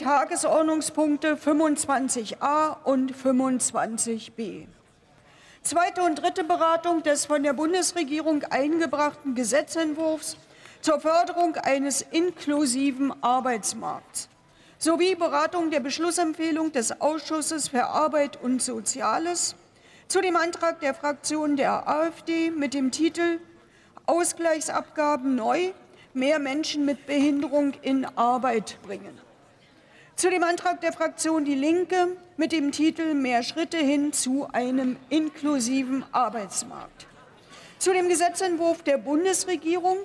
Tagesordnungspunkte 25a und 25b. Zweite und dritte Beratung des von der Bundesregierung eingebrachten Gesetzentwurfs zur Förderung eines inklusiven Arbeitsmarkts sowie Beratung der Beschlussempfehlung des Ausschusses für Arbeit und Soziales zu dem Antrag der Fraktion der AfD mit dem Titel Ausgleichsabgaben neu, mehr Menschen mit Behinderung in Arbeit bringen. Zu dem Antrag der Fraktion Die Linke mit dem Titel Mehr Schritte hin zu einem inklusiven Arbeitsmarkt. Zu dem Gesetzentwurf der Bundesregierung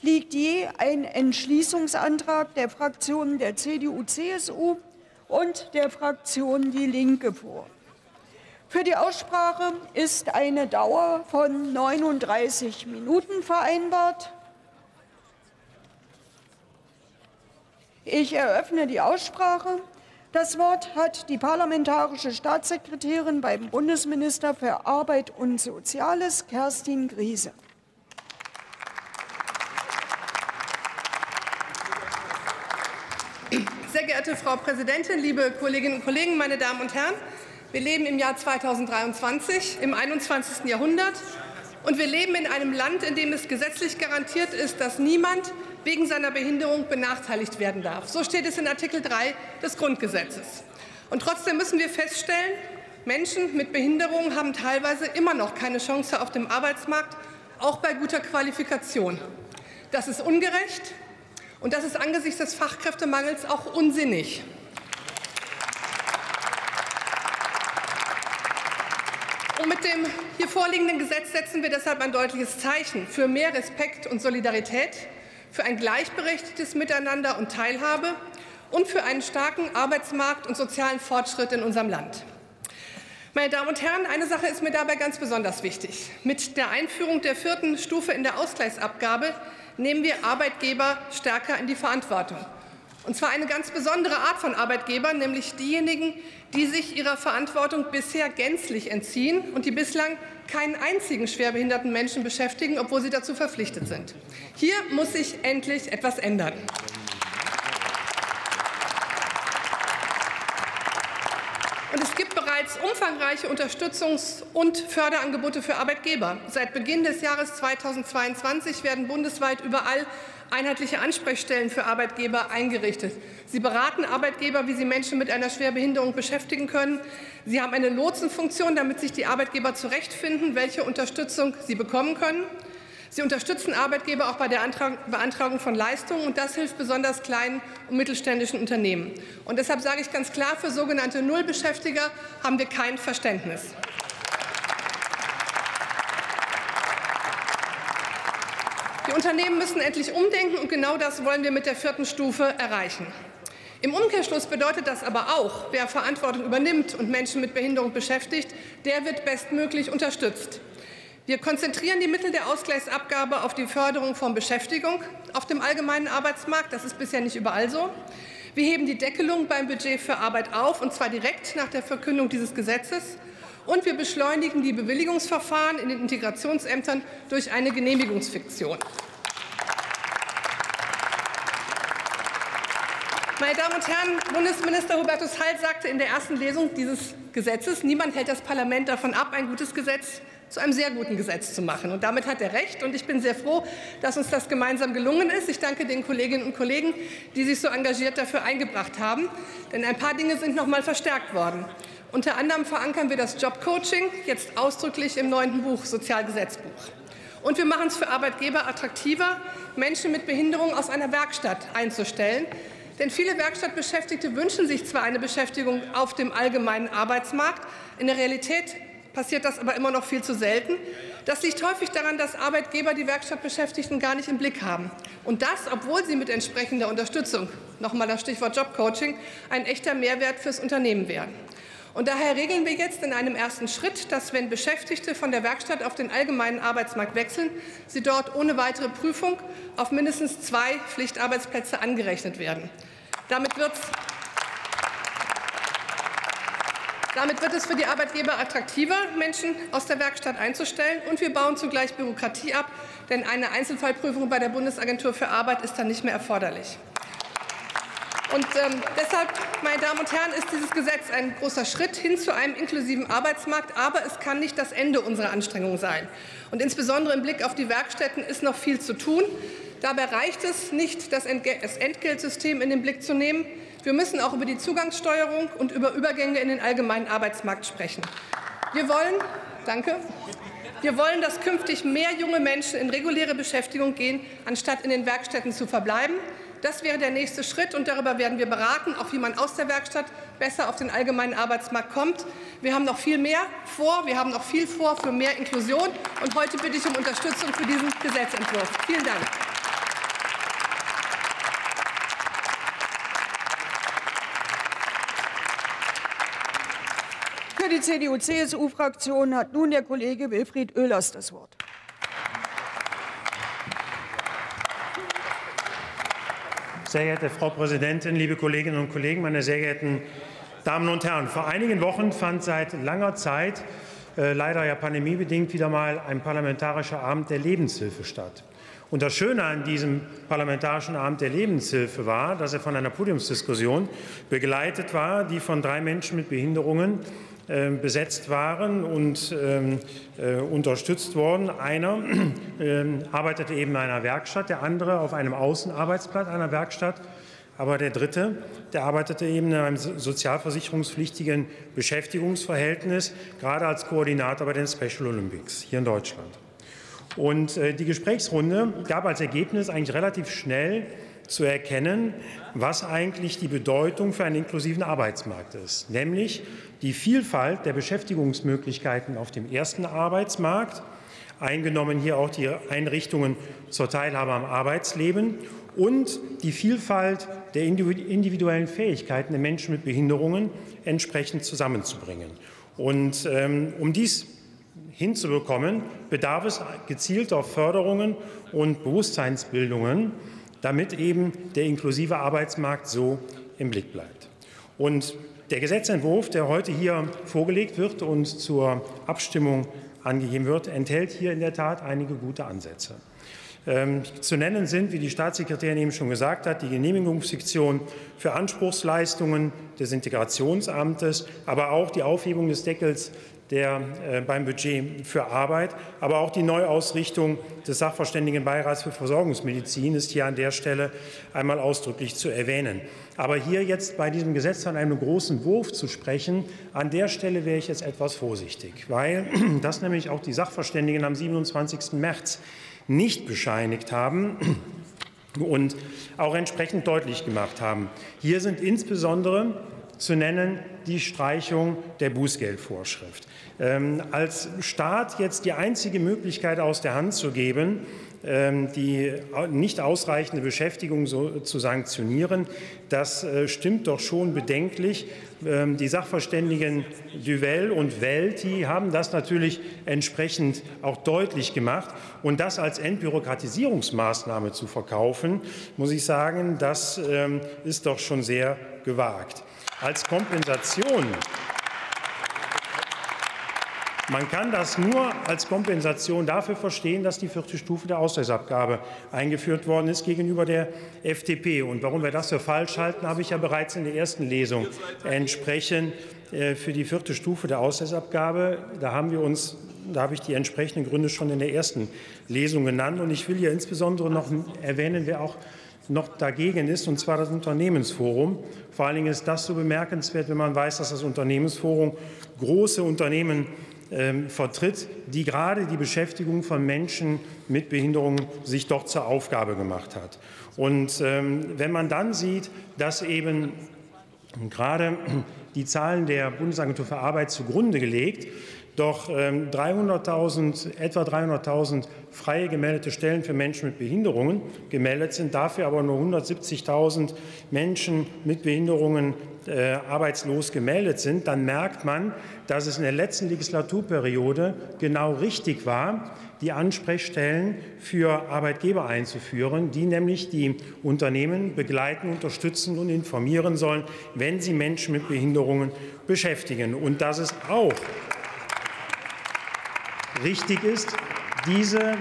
liegt je ein Entschließungsantrag der Fraktionen der CDU/CSU und der Fraktion Die Linke vor. Für die Aussprache ist eine Dauer von 39 Minuten vereinbart. Ich eröffne die Aussprache. Das Wort hat die parlamentarische Staatssekretärin beim Bundesminister für Arbeit und Soziales, Kerstin Griese. Sehr geehrte Frau Präsidentin, liebe Kolleginnen und Kollegen, meine Damen und Herren! Wir leben im Jahr 2023, im 21. Jahrhundert. Und wir leben in einem Land, in dem es gesetzlich garantiert ist, dass niemand wegen seiner Behinderung benachteiligt werden darf. So steht es in Artikel 3 des Grundgesetzes. Und trotzdem müssen wir feststellen, Menschen mit Behinderung haben teilweise immer noch keine Chance auf dem Arbeitsmarkt, auch bei guter Qualifikation. Das ist ungerecht und das ist angesichts des Fachkräftemangels auch unsinnig. Und mit dem hier vorliegenden Gesetz setzen wir deshalb ein deutliches Zeichen für mehr Respekt und Solidarität, für ein gleichberechtigtes Miteinander und Teilhabe und für einen starken Arbeitsmarkt und sozialen Fortschritt in unserem Land. Meine Damen und Herren, eine Sache ist mir dabei ganz besonders wichtig. Mit der Einführung der 4. Stufe in der Ausgleichsabgabe nehmen wir Arbeitgeber stärker in die Verantwortung. Und zwar eine ganz besondere Art von Arbeitgebern, nämlich diejenigen, die sich ihrer Verantwortung bisher gänzlich entziehen und die bislang keinen einzigen schwerbehinderten Menschen beschäftigen, obwohl sie dazu verpflichtet sind. Hier muss sich endlich etwas ändern. Und es gibt bereits umfangreiche Unterstützungs- und Förderangebote für Arbeitgeber. Seit Beginn des Jahres 2022 werden bundesweit überall einheitliche Ansprechstellen für Arbeitgeber eingerichtet. Sie beraten Arbeitgeber, wie sie Menschen mit einer Schwerbehinderung beschäftigen können. Sie haben eine Lotsenfunktion, damit sich die Arbeitgeber zurechtfinden, welche Unterstützung sie bekommen können. Sie unterstützen Arbeitgeber auch bei der Beantragung von Leistungen, und das hilft besonders kleinen und mittelständischen Unternehmen. Und deshalb sage ich ganz klar, für sogenannte Nullbeschäftiger haben wir kein Verständnis. Die Unternehmen müssen endlich umdenken, und genau das wollen wir mit der 4. Stufe erreichen. Im Umkehrschluss bedeutet das aber auch, wer Verantwortung übernimmt und Menschen mit Behinderung beschäftigt, der wird bestmöglich unterstützt. Wir konzentrieren die Mittel der Ausgleichsabgabe auf die Förderung von Beschäftigung auf dem allgemeinen Arbeitsmarkt. Das ist bisher nicht überall so. Wir heben die Deckelung beim Budget für Arbeit auf, und zwar direkt nach der Verkündung dieses Gesetzes. Und wir beschleunigen die Bewilligungsverfahren in den Integrationsämtern durch eine Genehmigungsfiktion. Meine Damen und Herren, Bundesminister Hubertus Heil sagte in der ersten Lesung dieses Gesetzes, niemand hält das Parlament davon ab, ein gutes Gesetz zu einem sehr guten Gesetz zu machen. Und damit hat er recht. Und ich bin sehr froh, dass uns das gemeinsam gelungen ist. Ich danke den Kolleginnen und Kollegen, die sich so engagiert dafür eingebracht haben. Denn ein paar Dinge sind noch mal verstärkt worden. Unter anderem verankern wir das Jobcoaching jetzt ausdrücklich im 9. Buch Sozialgesetzbuch. Und wir machen es für Arbeitgeber attraktiver, Menschen mit Behinderung aus einer Werkstatt einzustellen. Denn viele Werkstattbeschäftigte wünschen sich zwar eine Beschäftigung auf dem allgemeinen Arbeitsmarkt, in der Realität passiert das aber immer noch viel zu selten. Das liegt häufig daran, dass Arbeitgeber die Werkstattbeschäftigten gar nicht im Blick haben. Und das, obwohl sie mit entsprechender Unterstützung, nochmal das Stichwort Jobcoaching, ein echter Mehrwert fürs Unternehmen wären. Und daher regeln wir jetzt in einem ersten Schritt, dass, wenn Beschäftigte von der Werkstatt auf den allgemeinen Arbeitsmarkt wechseln, sie dort ohne weitere Prüfung auf mindestens 2 Pflichtarbeitsplätze angerechnet werden. Damit wird es für die Arbeitgeber attraktiver, Menschen aus der Werkstatt einzustellen. Und wir bauen zugleich Bürokratie ab, denn eine Einzelfallprüfung bei der Bundesagentur für Arbeit ist dann nicht mehr erforderlich. Und deshalb, meine Damen und Herren, ist dieses Gesetz ein großer Schritt hin zu einem inklusiven Arbeitsmarkt. Aber es kann nicht das Ende unserer Anstrengungen sein. Und insbesondere im Blick auf die Werkstätten ist noch viel zu tun. Dabei reicht es nicht, das Entgeltsystem in den Blick zu nehmen. Wir müssen auch über die Zugangssteuerung und über Übergänge in den allgemeinen Arbeitsmarkt sprechen. Wir wollen, dass künftig mehr junge Menschen in reguläre Beschäftigung gehen, anstatt in den Werkstätten zu verbleiben. Das wäre der nächste Schritt, und darüber werden wir beraten, auch wie man aus der Werkstatt besser auf den allgemeinen Arbeitsmarkt kommt. Wir haben noch viel mehr vor, wir haben noch viel vor für mehr Inklusion, und heute bitte ich um Unterstützung für diesen Gesetzentwurf. Vielen Dank. Für die CDU/CSU-Fraktion hat nun der Kollege Wilfried Öllers das Wort. Sehr geehrte Frau Präsidentin, liebe Kolleginnen und Kollegen, meine sehr geehrten Damen und Herren! Vor einigen Wochen fand seit langer Zeit, leider ja pandemiebedingt, wieder mal ein parlamentarischer Abend der Lebenshilfe statt. Und das Schöne an diesem parlamentarischen Abend der Lebenshilfe war, dass er von einer Podiumsdiskussion begleitet war, die von 3 Menschen mit Behinderungen besetzt waren und unterstützt worden. Einer arbeitete eben in einer Werkstatt, der andere auf einem Außenarbeitsplatz einer Werkstatt, aber der dritte, der arbeitete eben in einem sozialversicherungspflichtigen Beschäftigungsverhältnis, gerade als Koordinator bei den Special Olympics hier in Deutschland. Und die Gesprächsrunde gab als Ergebnis eigentlich relativ schnell zu erkennen, was eigentlich die Bedeutung für einen inklusiven Arbeitsmarkt ist, nämlich die Vielfalt der Beschäftigungsmöglichkeiten auf dem ersten Arbeitsmarkt, eingenommen hier auch die Einrichtungen zur Teilhabe am Arbeitsleben, und die Vielfalt der individuellen Fähigkeiten der Menschen mit Behinderungen entsprechend zusammenzubringen. Und um dies hinzubekommen, bedarf es gezielter Förderungen und Bewusstseinsbildungen, damit eben der inklusive Arbeitsmarkt so im Blick bleibt. Und der Gesetzentwurf, der heute hier vorgelegt wird und zur Abstimmung angegeben wird, enthält hier in der Tat einige gute Ansätze. Zu nennen sind, wie die Staatssekretärin eben schon gesagt hat, die Genehmigungsfiktion für Anspruchsleistungen des Integrationsamtes, aber auch die Aufhebung des Deckels beim Budget für Arbeit, aber auch die Neuausrichtung des Sachverständigenbeirats für Versorgungsmedizin ist hier an der Stelle einmal ausdrücklich zu erwähnen. Aber hier jetzt bei diesem Gesetz von einem großen Wurf zu sprechen, an der Stelle wäre ich jetzt etwas vorsichtig, weil das nämlich auch die Sachverständigen am 27. März nicht bescheinigt haben und auch entsprechend deutlich gemacht haben. Hier sind insbesondere zu nennen die Streichung der Bußgeldvorschrift. Als Staat jetzt die einzige Möglichkeit aus der Hand zu geben, die nicht ausreichende Beschäftigung so zu sanktionieren, das stimmt doch schon bedenklich. Die Sachverständigen Düwell und Welti haben das natürlich entsprechend auch deutlich gemacht. Und das als Entbürokratisierungsmaßnahme zu verkaufen, muss ich sagen, das ist doch schon sehr gewagt. Als Kompensation. Man kann das nur als Kompensation dafür verstehen, dass die 4. Stufe der Ausgleichsabgabe eingeführt worden ist gegenüber der FDP. Und warum wir das für falsch halten, habe ich ja bereits in der ersten Lesung entsprechend für die 4. Stufe der Ausgleichsabgabe. Da habe ich die entsprechenden Gründe schon in der ersten Lesung genannt. Und ich will hier insbesondere noch erwähnen, wer auch noch dagegen ist, und zwar das Unternehmensforum. Vor allen Dingen ist das so bemerkenswert, wenn man weiß, dass das Unternehmensforum große Unternehmen vertritt, die gerade die Beschäftigung von Menschen mit Behinderungen sich doch zur Aufgabe gemacht hat. Und wenn man dann sieht, dass eben gerade die Zahlen der Bundesagentur für Arbeit zugrunde gelegt, doch etwa 300.000 freie gemeldete Stellen für Menschen mit Behinderungen gemeldet sind, dafür aber nur 170.000 Menschen mit Behinderungen arbeitslos gemeldet sind, dann merkt man, dass es in der letzten Legislaturperiode genau richtig war, die Ansprechstellen für Arbeitgeber einzuführen, die nämlich die Unternehmen begleiten, unterstützen und informieren sollen, wenn sie Menschen mit Behinderungen beschäftigen. Und das ist auch richtig ist, diese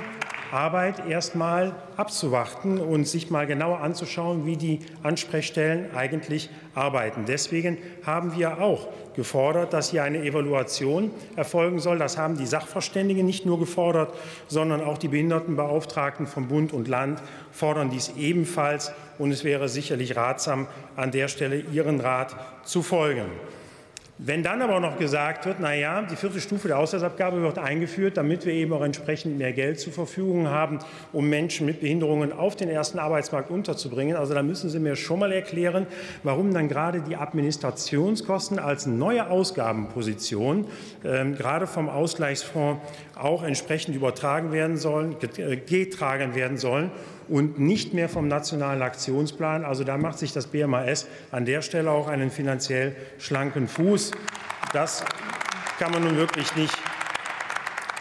Arbeit erstmal abzuwarten und sich mal genauer anzuschauen, wie die Ansprechstellen eigentlich arbeiten. Deswegen haben wir auch gefordert, dass hier eine Evaluation erfolgen soll. Das haben die Sachverständigen nicht nur gefordert, sondern auch die Behindertenbeauftragten von Bund und Land fordern dies ebenfalls. Und es wäre sicherlich ratsam, an der Stelle ihren Rat zu folgen. Wenn dann aber noch gesagt wird, naja, die 4. Stufe der Haushaltsabgabe wird eingeführt, damit wir eben auch entsprechend mehr Geld zur Verfügung haben, um Menschen mit Behinderungen auf den ersten Arbeitsmarkt unterzubringen. Also da müssen Sie mir schon mal erklären, warum dann gerade die Administrationskosten als neue Ausgabenposition gerade vom Ausgleichsfonds auch entsprechend übertragen werden sollen, getragen werden sollen und nicht mehr vom Nationalen Aktionsplan. Also da macht sich das BMAS an der Stelle auch einen finanziell schlanken Fuß. Das kann man nun wirklich nicht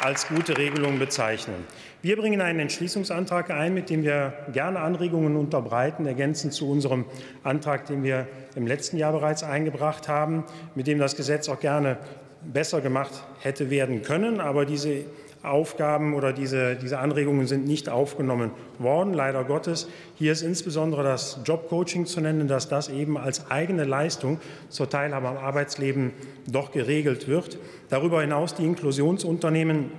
als gute Regelung bezeichnen. Wir bringen einen Entschließungsantrag ein, mit dem wir gerne Anregungen unterbreiten, ergänzend zu unserem Antrag, den wir im letzten Jahr bereits eingebracht haben, mit dem das Gesetz auch gerne besser gemacht hätte werden können. Aber diese Aufgaben oder diese Anregungen sind nicht aufgenommen worden, leider Gottes. Hier ist insbesondere das Jobcoaching zu nennen, dass das eben als eigene Leistung zur Teilhabe am Arbeitsleben doch geregelt wird. Darüber hinaus die Inklusionsunternehmen.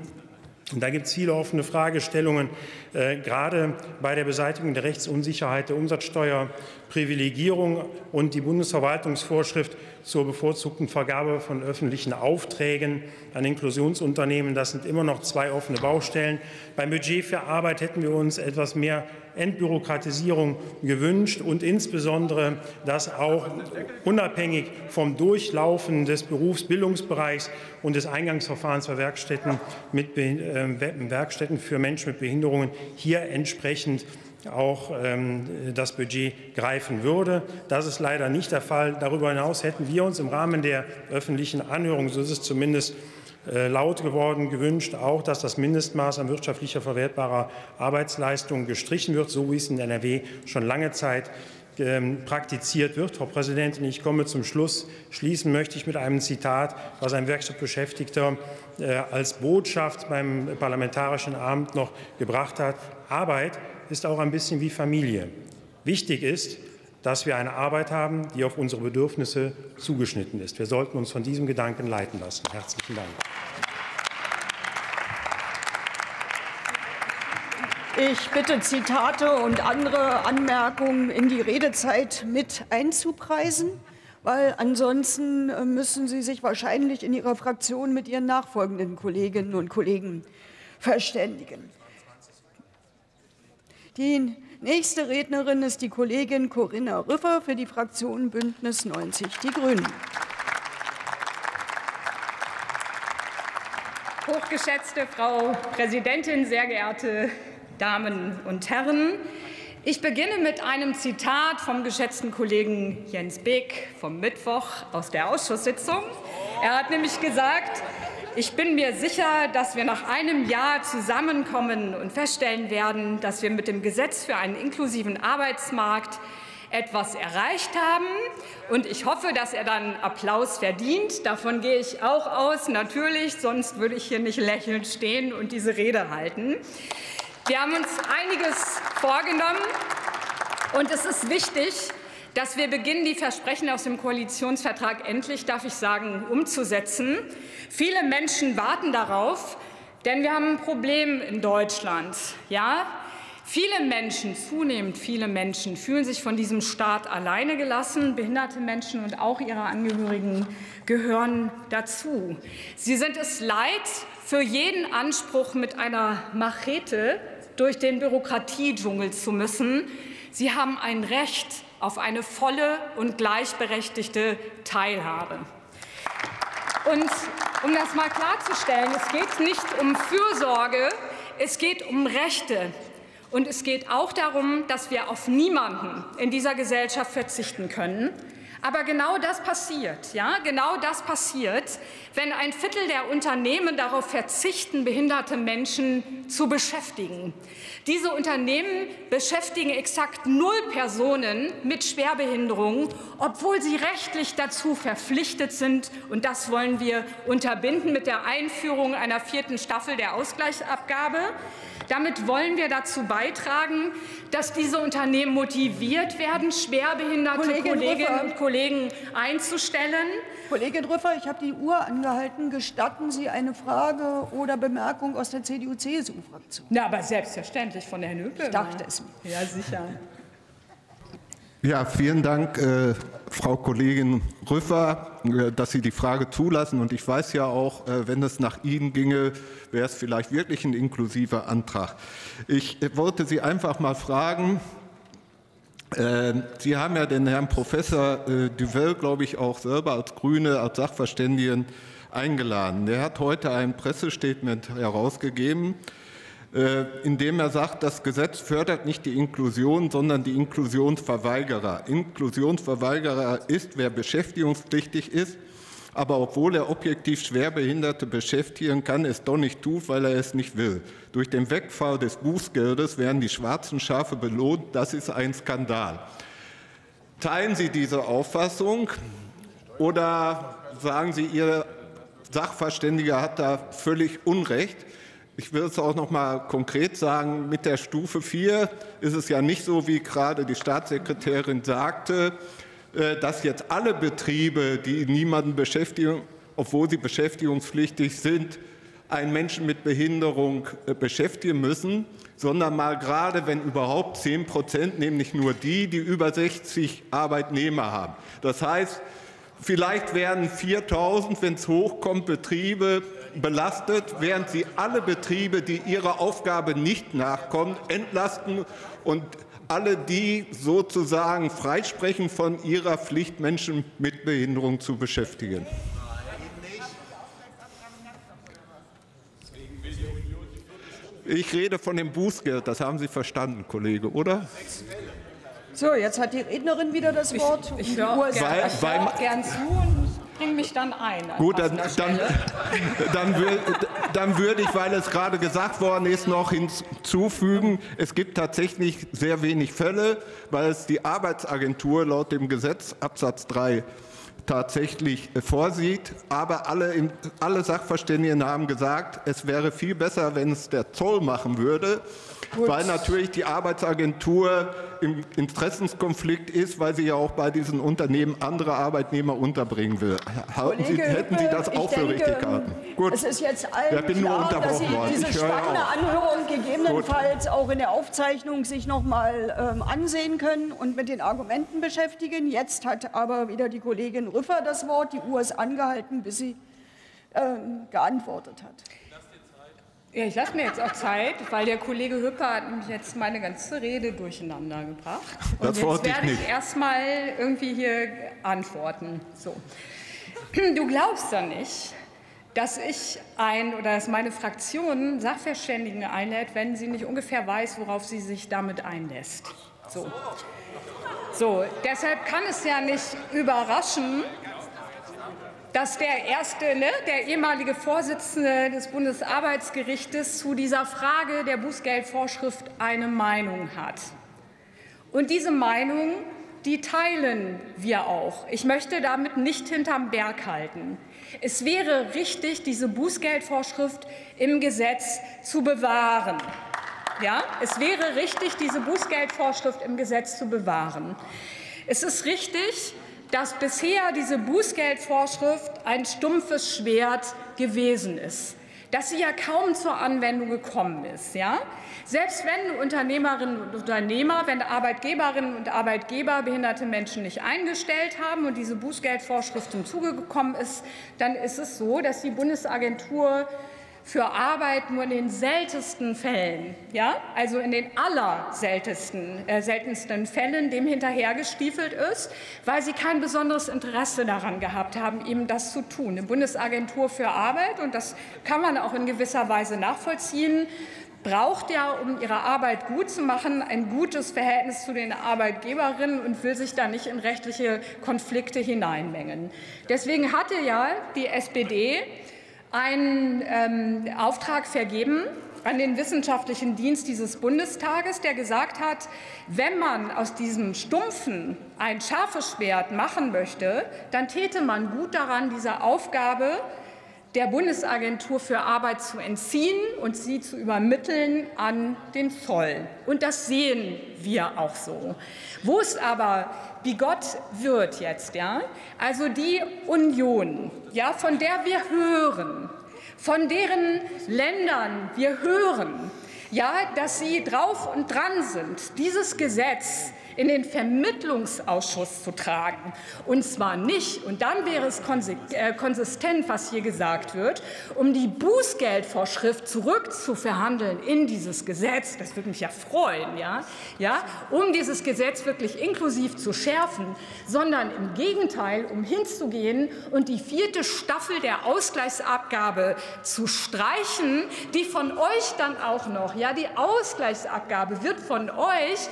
Da gibt es viele offene Fragestellungen, gerade bei der Beseitigung der Rechtsunsicherheit, der Umsatzsteuerprivilegierung und die Bundesverwaltungsvorschrift zur bevorzugten Vergabe von öffentlichen Aufträgen an Inklusionsunternehmen. Das sind immer noch 2 offene Baustellen. Beim Budget für Arbeit hätten wir uns etwas mehr Entbürokratisierung gewünscht und insbesondere, dass auch unabhängig vom Durchlaufen des Berufsbildungsbereichs und des Eingangsverfahrens bei Werkstätten für Menschen mit Behinderungen hier entsprechend auch das Budget greifen würde. Das ist leider nicht der Fall. Darüber hinaus hätten wir uns im Rahmen der öffentlichen Anhörung, so ist es zumindest laut geworden, gewünscht, auch, dass das Mindestmaß an wirtschaftlicher verwertbarer Arbeitsleistung gestrichen wird, so wie es in NRW schon lange Zeit praktiziert wird. Frau Präsidentin, ich komme zum Schluss. Schließen möchte ich mit einem Zitat, was ein Werkstattbeschäftigter als Botschaft beim Parlamentarischen Abend noch gebracht hat. Arbeit ist auch ein bisschen wie Familie. Wichtig ist, dass wir eine Arbeit haben, die auf unsere Bedürfnisse zugeschnitten ist. Wir sollten uns von diesem Gedanken leiten lassen. Herzlichen Dank. Ich bitte, Zitate und andere Anmerkungen in die Redezeit mit einzupreisen, weil ansonsten müssen Sie sich wahrscheinlich in Ihrer Fraktion mit Ihren nachfolgenden Kolleginnen und Kollegen verständigen. Die nächste Rednerin ist die Kollegin Corinna Rüffer für die Fraktion Bündnis 90/Die Grünen. Hochgeschätzte Frau Präsidentin, sehr geehrte Damen und Herren, ich beginne mit einem Zitat vom geschätzten Kollegen Jens Beeck vom Mittwoch aus der Ausschusssitzung. Er hat nämlich gesagt: Ich bin mir sicher, dass wir nach einem Jahr zusammenkommen und feststellen werden, dass wir mit dem Gesetz für einen inklusiven Arbeitsmarkt etwas erreicht haben. Und ich hoffe, dass er dann Applaus verdient. Davon gehe ich auch aus, natürlich, sonst würde ich hier nicht lächelnd stehen und diese Rede halten. Wir haben uns einiges vorgenommen, und es ist wichtig, dass wir beginnen, die Versprechen aus dem Koalitionsvertrag endlich, darf ich sagen, umzusetzen. Viele Menschen warten darauf, denn wir haben ein Problem in Deutschland. Ja? Viele Menschen, zunehmend viele Menschen, fühlen sich von diesem Staat alleine gelassen. Behinderte Menschen und auch ihre Angehörigen gehören dazu. Sie sind es leid, für jeden Anspruch mit einer Machete durch den Bürokratiedschungel zu müssen. Sie haben ein Recht auf eine volle und gleichberechtigte Teilhabe. Und um das mal klarzustellen, es geht nicht um Fürsorge, es geht um Rechte. Und es geht auch darum, dass wir auf niemanden in dieser Gesellschaft verzichten können. Aber genau das passiert, ja? Genau das passiert, wenn ein Viertel der Unternehmen darauf verzichten, behinderte Menschen zu beschäftigen. Diese Unternehmen beschäftigen exakt 0 Personen mit Schwerbehinderungen, obwohl sie rechtlich dazu verpflichtet sind. Und das wollen wir unterbinden mit der Einführung einer 4. Staffel der Ausgleichsabgabe. Damit wollen wir dazu beitragen, dass diese Unternehmen motiviert werden, schwerbehinderte Kolleginnen und Kollegen einzustellen. Kollegin Rüffer, ich habe die Uhr angehalten. Gestatten Sie eine Frage oder Bemerkung aus der CDU-CSU-Fraktion? Na, aber selbstverständlich von Herrn Hüppe. Ich dachte es mir. Ja, sicher. Ja, vielen Dank, Frau Kollegin Rüffer, dass Sie die Frage zulassen. Und ich weiß ja auch, wenn es nach Ihnen ginge, wäre es vielleicht wirklich ein inklusiver Antrag. Ich wollte Sie einfach mal fragen, Sie haben ja den Herrn Professor Düwell, glaube ich, auch selber als Grüne, als Sachverständigen eingeladen. Der hat heute ein Pressestatement herausgegeben, indem er sagt, das Gesetz fördert nicht die Inklusion, sondern die Inklusionsverweigerer. Inklusionsverweigerer ist, wer beschäftigungspflichtig ist, aber obwohl er objektiv Schwerbehinderte beschäftigen kann, es doch nicht tut, weil er es nicht will. Durch den Wegfall des Bußgeldes werden die schwarzen Schafe belohnt. Das ist ein Skandal. Teilen Sie diese Auffassung oder sagen Sie, Ihr Sachverständiger hat da völlig Unrecht? Ich will es auch noch mal konkret sagen, mit der Stufe 4 ist es ja nicht so, wie gerade die Staatssekretärin sagte, dass jetzt alle Betriebe, die niemanden beschäftigen, obwohl sie beschäftigungspflichtig sind, einen Menschen mit Behinderung beschäftigen müssen, sondern mal gerade, wenn überhaupt, 10%, nämlich nur die, die über 60 Arbeitnehmer haben. Das heißt, vielleicht werden 4.000, wenn es hochkommt, Betriebe belastet, während sie alle Betriebe, die ihrer Aufgabe nicht nachkommen, entlasten und alle, die sozusagen freisprechen von ihrer Pflicht, Menschen mit Behinderung zu beschäftigen. Ich rede von dem Bußgeld, das haben Sie verstanden, Kollege, oder? So, jetzt hat die Rednerin wieder das Wort. Ich höre gern zu und bringe mich dann ein. Gut, dann würde ich, weil es gerade gesagt worden ist, noch hinzufügen, es gibt tatsächlich sehr wenig Fälle, weil es die Arbeitsagentur laut dem Gesetz Absatz 3 tatsächlich vorsieht. Aber alle Sachverständigen haben gesagt, es wäre viel besser, wenn es der Zoll machen würde. Gut. Weil natürlich die Arbeitsagentur im Interessenskonflikt ist, weil sie ja auch bei diesen Unternehmen andere Arbeitnehmer unterbringen will. Hätten Sie das auch für richtig gehalten? Gut. Es ist jetzt allen klar, dass Sie diese spannende Anhörung gegebenenfalls auch in der Aufzeichnung sich noch mal ansehen können und mit den Argumenten beschäftigen. Jetzt hat aber wieder die Kollegin Rüffer das Wort. Die Uhr ist angehalten, bis sie geantwortet hat. Ja, ich lasse mir jetzt auch Zeit, weil der Kollege Hüppe hat nämlich jetzt meine ganze Rede durcheinander gebracht. Und jetzt werde ich erstmal irgendwie hier antworten. So. Du glaubst doch nicht, dass ich dass meine Fraktion Sachverständige einlädt, wenn sie nicht ungefähr weiß, worauf sie sich damit einlässt. So. So, deshalb kann es ja nicht überraschen, dass der der ehemalige Vorsitzende des Bundesarbeitsgerichtes zu dieser Frage der Bußgeldvorschrift eine Meinung hat. Und diese Meinung, die teilen wir auch. Ich möchte damit nicht hinterm Berg halten. Es wäre richtig, diese Bußgeldvorschrift im Gesetz zu bewahren. Ja? Es wäre richtig, diese Bußgeldvorschrift im Gesetz zu bewahren. Es ist richtig, dass bisher diese Bußgeldvorschrift ein stumpfes Schwert gewesen ist, dass sie ja kaum zur Anwendung gekommen ist. Ja? Selbst wenn Unternehmerinnen und Unternehmer, wenn Arbeitgeberinnen und Arbeitgeber behinderte Menschen nicht eingestellt haben und diese Bußgeldvorschrift zum Zuge gekommen ist, dann ist es so, dass die Bundesagentur für Arbeit nur in den seltensten Fällen, ja, also in den seltensten Fällen dem hinterhergestiefelt ist, weil sie kein besonderes Interesse daran gehabt haben, eben das zu tun. Eine Bundesagentur für Arbeit, und das kann man auch in gewisser Weise nachvollziehen, braucht ja, um ihre Arbeit gut zu machen, ein gutes Verhältnis zu den Arbeitgeberinnen und will sich da nicht in rechtliche Konflikte hineinmengen. Deswegen hatte ja die SPD einen Auftrag vergeben an den wissenschaftlichen Dienst dieses Bundestages, der gesagt hat, wenn man aus diesem Stumpfen ein scharfes Schwert machen möchte, dann täte man gut daran, diese Aufgabe der Bundesagentur für Arbeit zu entziehen und sie zu übermitteln an den Zoll. Und das sehen wir auch so. Wo es aber bigott wird jetzt, ja, also die Union, ja, von der wir hören, von deren Ländern wir hören, ja, dass sie drauf und dran sind, dieses Gesetz in den Vermittlungsausschuss zu tragen. Und zwar nicht, und dann wäre es konsistent, was hier gesagt wird, um die Bußgeldvorschrift zurückzuverhandeln in dieses Gesetz. Das würde mich ja freuen, ja? Ja, um dieses Gesetz wirklich inklusiv zu schärfen, sondern im Gegenteil, um hinzugehen und die 4. Staffel der Ausgleichsabgabe zu streichen, die von euch dann auch noch, ja, die Ausgleichsabgabe wird von euch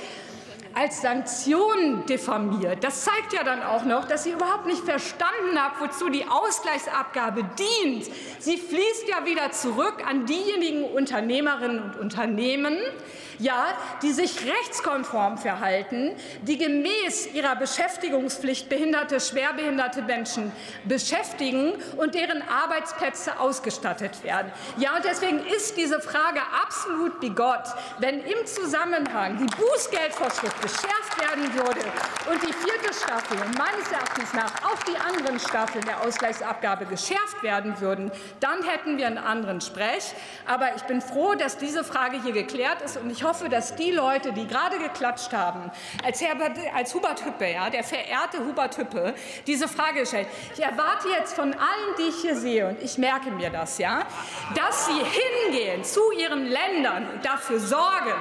als Sanktion diffamiert. Das zeigt ja dann auch noch, dass sie überhaupt nicht verstanden hat, wozu die Ausgleichsabgabe dient. Sie fließt ja wieder zurück an diejenigen Unternehmerinnen und Unternehmen, ja, die sich rechtskonform verhalten, die gemäß ihrer Beschäftigungspflicht behinderte, schwerbehinderte Menschen beschäftigen und deren Arbeitsplätze ausgestattet werden. Ja, und deswegen ist diese Frage absolut bigott, wenn im Zusammenhang die Bußgeldvorschrift geschärft werden würde und die 4. Staffel meines Erachtens nach auch die anderen Staffeln der Ausgleichsabgabe geschärft werden würden, dann hätten wir einen anderen Sprech. Aber ich bin froh, dass diese Frage hier geklärt ist, und ich hoffe, dass die Leute, die gerade geklatscht haben, als Hubert Hüppe, ja, der verehrte Hubert Hüppe, diese Frage gestellt. Ich erwarte jetzt von allen, die ich hier sehe, und ich merke mir das, ja, dass sie hingehen zu ihren Ländern und dafür sorgen,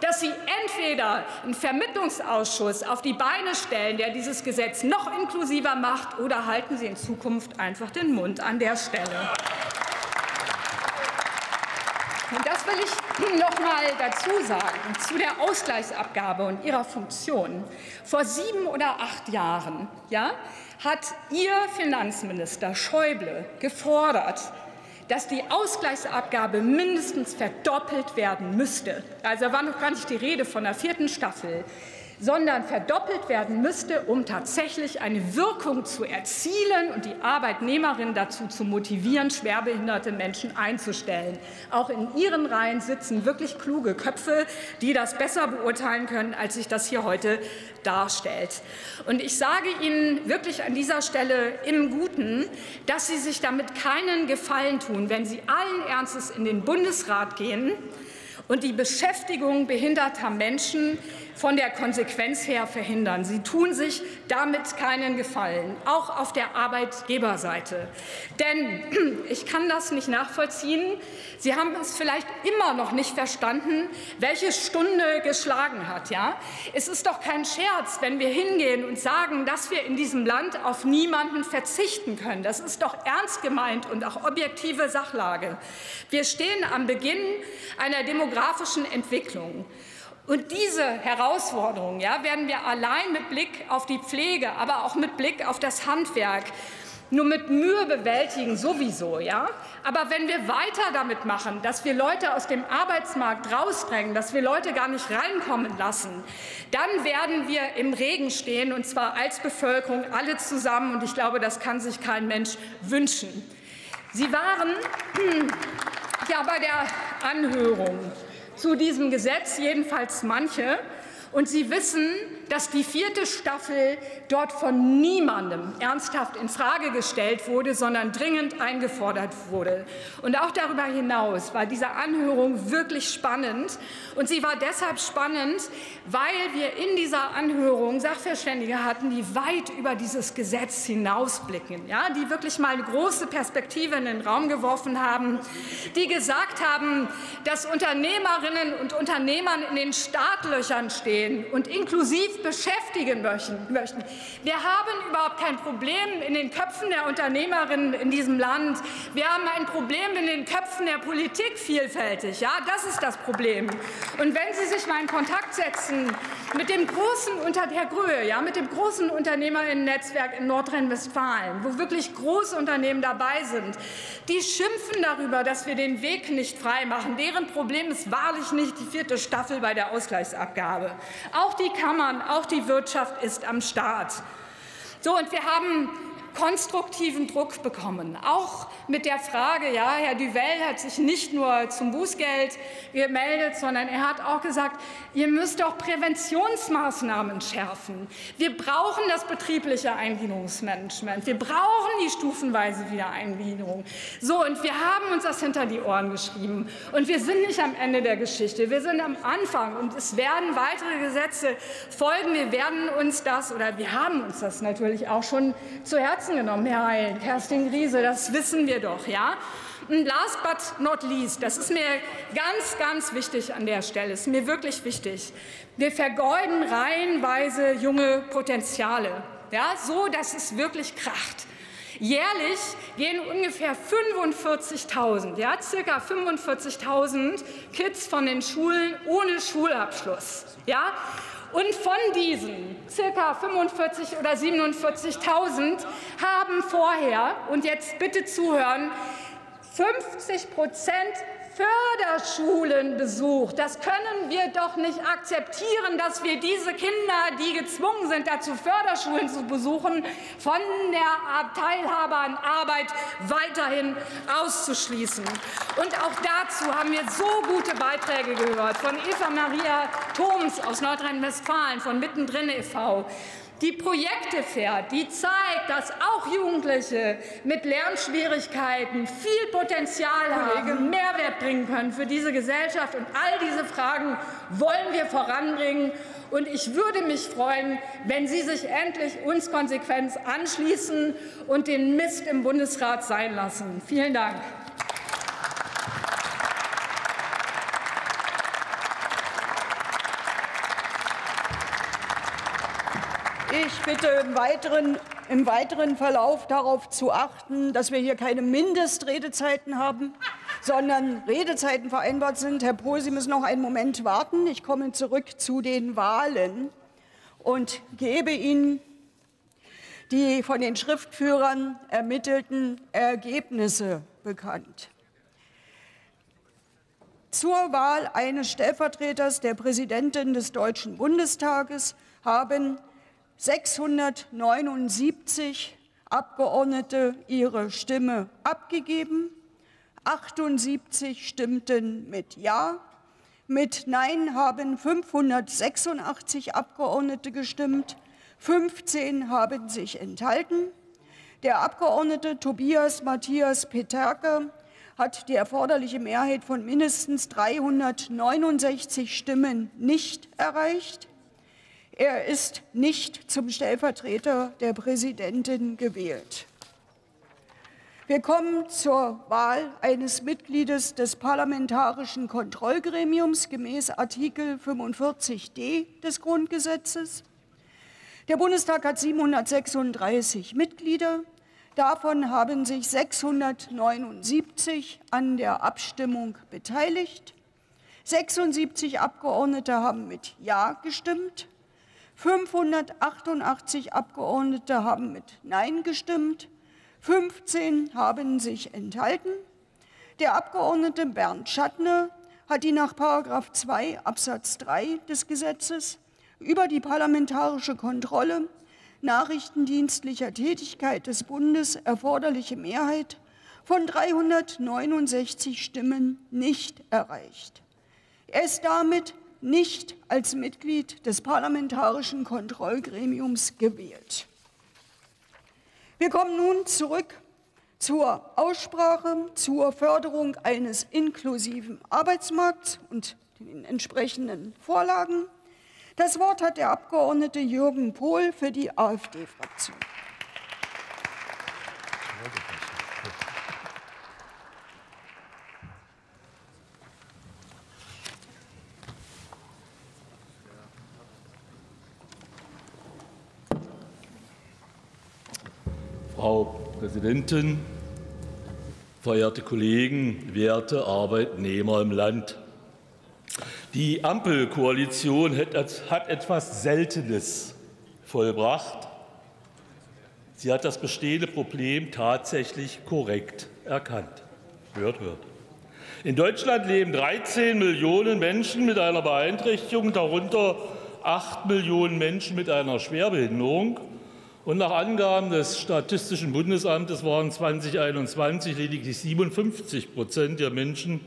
dass sie entweder einen Vermittlungsausschuss auf die Beine stellen, der dieses Gesetz noch inklusiver macht, oder halten Sie in Zukunft einfach den Mund an der Stelle. Und das will ich noch mal dazu sagen, zu der Ausgleichsabgabe und ihrer Funktion. Vor 7 oder 8 Jahren, ja, hat Ihr Finanzminister Schäuble gefordert, dass die Ausgleichsabgabe mindestens verdoppelt werden müsste. Also da war noch gar nicht die Rede von der 4. Staffel, sondern verdoppelt werden müsste, um tatsächlich eine Wirkung zu erzielen und die Arbeitnehmerinnen dazu zu motivieren, schwerbehinderte Menschen einzustellen. Auch in Ihren Reihen sitzen wirklich kluge Köpfe, die das besser beurteilen können, als sich das hier heute darstellt. Und ich sage Ihnen wirklich an dieser Stelle im Guten, dass Sie sich damit keinen Gefallen tun, wenn Sie allen Ernstes in den Bundesrat gehen und die Beschäftigung behinderter Menschen von der Konsequenz her verhindern. Sie tun sich damit keinen Gefallen, auch auf der Arbeitgeberseite. Denn ich kann das nicht nachvollziehen. Sie haben es vielleicht immer noch nicht verstanden, welche Stunde geschlagen hat. Ja? Es ist doch kein Scherz, wenn wir hingehen und sagen, dass wir in diesem Land auf niemanden verzichten können. Das ist doch ernst gemeint und auch objektive Sachlage. Wir stehen am Beginn einer demografischen Entwicklung. Und diese Herausforderungen, ja, werden wir allein mit Blick auf die Pflege, aber auch mit Blick auf das Handwerk nur mit Mühe bewältigen sowieso, ja? Aber wenn wir weiter damit machen, dass wir Leute aus dem Arbeitsmarkt rausdrängen, dass wir Leute gar nicht reinkommen lassen, dann werden wir im Regen stehen, und zwar als Bevölkerung alle zusammen. Und ich glaube, das kann sich kein Mensch wünschen. Sie waren ja bei der Anhörung zu diesem Gesetz, jedenfalls manche. Und Sie wissen, dass die 4. Staffel dort von niemandem ernsthaft in Frage gestellt wurde, sondern dringend eingefordert wurde. Und auch darüber hinaus war diese Anhörung wirklich spannend. Und sie war deshalb spannend, weil wir in dieser Anhörung Sachverständige hatten, die weit über dieses Gesetz hinausblicken, ja, die wirklich mal eine große Perspektive in den Raum geworfen haben, die gesagt haben, dass Unternehmerinnen und Unternehmern in den Startlöchern stehen und inklusiv beschäftigen möchten. Wir haben überhaupt kein Problem in den Köpfen der Unternehmerinnen in diesem Land. Wir haben ein Problem in den Köpfen der Politik vielfältig. Ja, das ist das Problem. Und wenn Sie sich mal in Kontakt setzen mit dem großen Herr Gröhe, ja, mit dem großen Unternehmerinnen-Netzwerk in Nordrhein-Westfalen, wo wirklich große Unternehmen dabei sind, die schimpfen darüber, dass wir den Weg nicht frei machen. Deren Problem ist wahrlich nicht die 4. Staffel bei der Ausgleichsabgabe. Auch die Kammern, auch die Wirtschaft ist am Start. So, und wir haben konstruktiven Druck bekommen, auch mit der Frage, ja, Herr Düwell hat sich nicht nur zum Bußgeld gemeldet, sondern er hat auch gesagt, ihr müsst doch Präventionsmaßnahmen schärfen. Wir brauchen das betriebliche Eingliederungsmanagement, wir brauchen die stufenweise Wiedereingliederung. So, und wir haben uns das hinter die Ohren geschrieben. Und wir sind nicht am Ende der Geschichte, wir sind am Anfang und es werden weitere Gesetze folgen. Wir werden uns das, oder wir haben uns das natürlich auch schon zu Herzen genommen, Herr Heil, Kerstin Griese, das wissen wir doch, ja? Und last but not least, das ist mir ganz, ganz wichtig an der Stelle, ist mir wirklich wichtig, wir vergeuden reihenweise junge Potenziale, ja? So, dass es wirklich kracht. Jährlich gehen ungefähr 45.000, ja, ca. 45.000 Kids von den Schulen ohne Schulabschluss. Ja? Und von diesen ca. 45.000 oder 47.000 haben vorher, und jetzt bitte zuhören, 50% Förderschulen besucht. Das können wir doch nicht akzeptieren, dass wir diese Kinder, die gezwungen sind, dazu Förderschulen zu besuchen, von der Teilhabe an Arbeit weiterhin auszuschließen. Und auch dazu haben wir so gute Beiträge gehört von Eva-Maria Thoms aus Nordrhein-Westfalen, von Mittendrin e.V., die Projekte fährt, die zeigt, dass auch Jugendliche mit Lernschwierigkeiten viel Potenzial haben, Mehrwert bringen können für diese Gesellschaft. Und all diese Fragen wollen wir voranbringen. Und ich würde mich freuen, wenn Sie sich endlich uns konsequent anschließen und den Mist im Bundesrat sein lassen. Vielen Dank. Ich bitte im weiteren Verlauf darauf zu achten, dass wir hier keine Mindestredezeiten haben, sondern Redezeiten vereinbart sind. Herr Pohl, Sie müssen noch einen Moment warten. Ich komme zurück zu den Wahlen und gebe Ihnen die von den Schriftführern ermittelten Ergebnisse bekannt. Zur Wahl eines Stellvertreters der Präsidentin des Deutschen Bundestages haben 679 Abgeordnete ihre Stimme abgegeben. 78 stimmten mit Ja. Mit Nein haben 586 Abgeordnete gestimmt. 15 haben sich enthalten. Der Abgeordnete Tobias Matthias Peterke hat die erforderliche Mehrheit von mindestens 369 Stimmen nicht erreicht. Er ist nicht zum Stellvertreter der Präsidentin gewählt. Wir kommen zur Wahl eines Mitgliedes des Parlamentarischen Kontrollgremiums gemäß Artikel 45d des Grundgesetzes. Der Bundestag hat 736 Mitglieder. Davon haben sich 679 an der Abstimmung beteiligt. 76 Abgeordnete haben mit Ja gestimmt. 588 Abgeordnete haben mit Nein gestimmt, 15 haben sich enthalten. Der Abgeordnete Bernd Schattner hat die nach § 2 Absatz 3 des Gesetzes über die parlamentarische Kontrolle nachrichtendienstlicher Tätigkeit des Bundes erforderliche Mehrheit von 369 Stimmen nicht erreicht. Er ist damit nicht als Mitglied des Parlamentarischen Kontrollgremiums gewählt. Wir kommen nun zurück zur Aussprache zur Förderung eines inklusiven Arbeitsmarkts und den entsprechenden Vorlagen. Das Wort hat der Abgeordnete Jürgen Pohl für die AfD-Fraktion. Frau Präsidentin, verehrte Kollegen, werte Arbeitnehmer im Land! Die Ampelkoalition hat etwas Seltenes vollbracht. Sie hat das bestehende Problem tatsächlich korrekt erkannt. Hört, hört. In Deutschland leben 13 Millionen Menschen mit einer Beeinträchtigung, darunter 8 Millionen Menschen mit einer Schwerbehinderung. Und nach Angaben des Statistischen Bundesamtes waren 2021 lediglich 57% der Menschen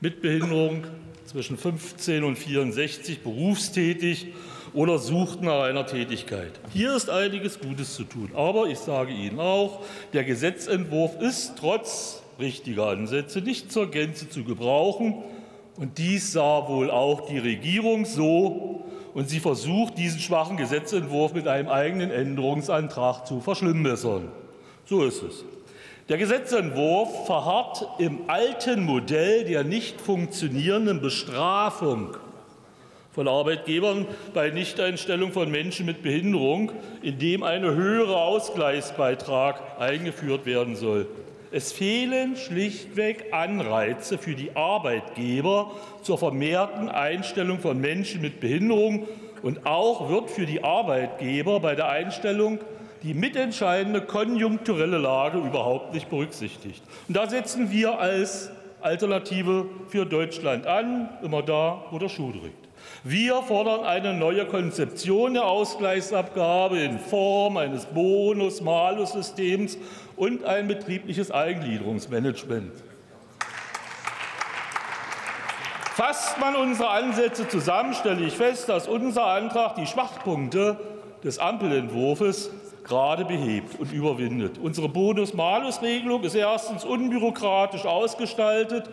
mit Behinderung zwischen 15 und 64 berufstätig oder sucht nach einer Tätigkeit. Hier ist einiges Gutes zu tun. Aber ich sage Ihnen auch, der Gesetzentwurf ist trotz richtiger Ansätze nicht zur Gänze zu gebrauchen. Und dies sah wohl auch die Regierung so. Und sie versucht, diesen schwachen Gesetzentwurf mit einem eigenen Änderungsantrag zu verschlimmbessern. So ist es. Der Gesetzentwurf verharrt im alten Modell der nicht funktionierenden Bestrafung von Arbeitgebern bei Nichteinstellung von Menschen mit Behinderung, in dem ein höherer Ausgleichsbeitrag eingeführt werden soll. Es fehlen schlichtweg Anreize für die Arbeitgeber zur vermehrten Einstellung von Menschen mit Behinderung. Und auch wird für die Arbeitgeber bei der Einstellung die mitentscheidende konjunkturelle Lage überhaupt nicht berücksichtigt. Und da setzen wir als Alternative für Deutschland an, immer da, wo der Schuh drückt. Wir fordern eine neue Konzeption der Ausgleichsabgabe in Form eines Bonus-Malus-Systems und ein betriebliches Eingliederungsmanagement. Fasst man unsere Ansätze zusammen, stelle ich fest, dass unser Antrag die Schwachpunkte des Ampelentwurfs gerade behebt und überwindet. Unsere Bonus-Malus-Regelung ist erstens unbürokratisch ausgestaltet.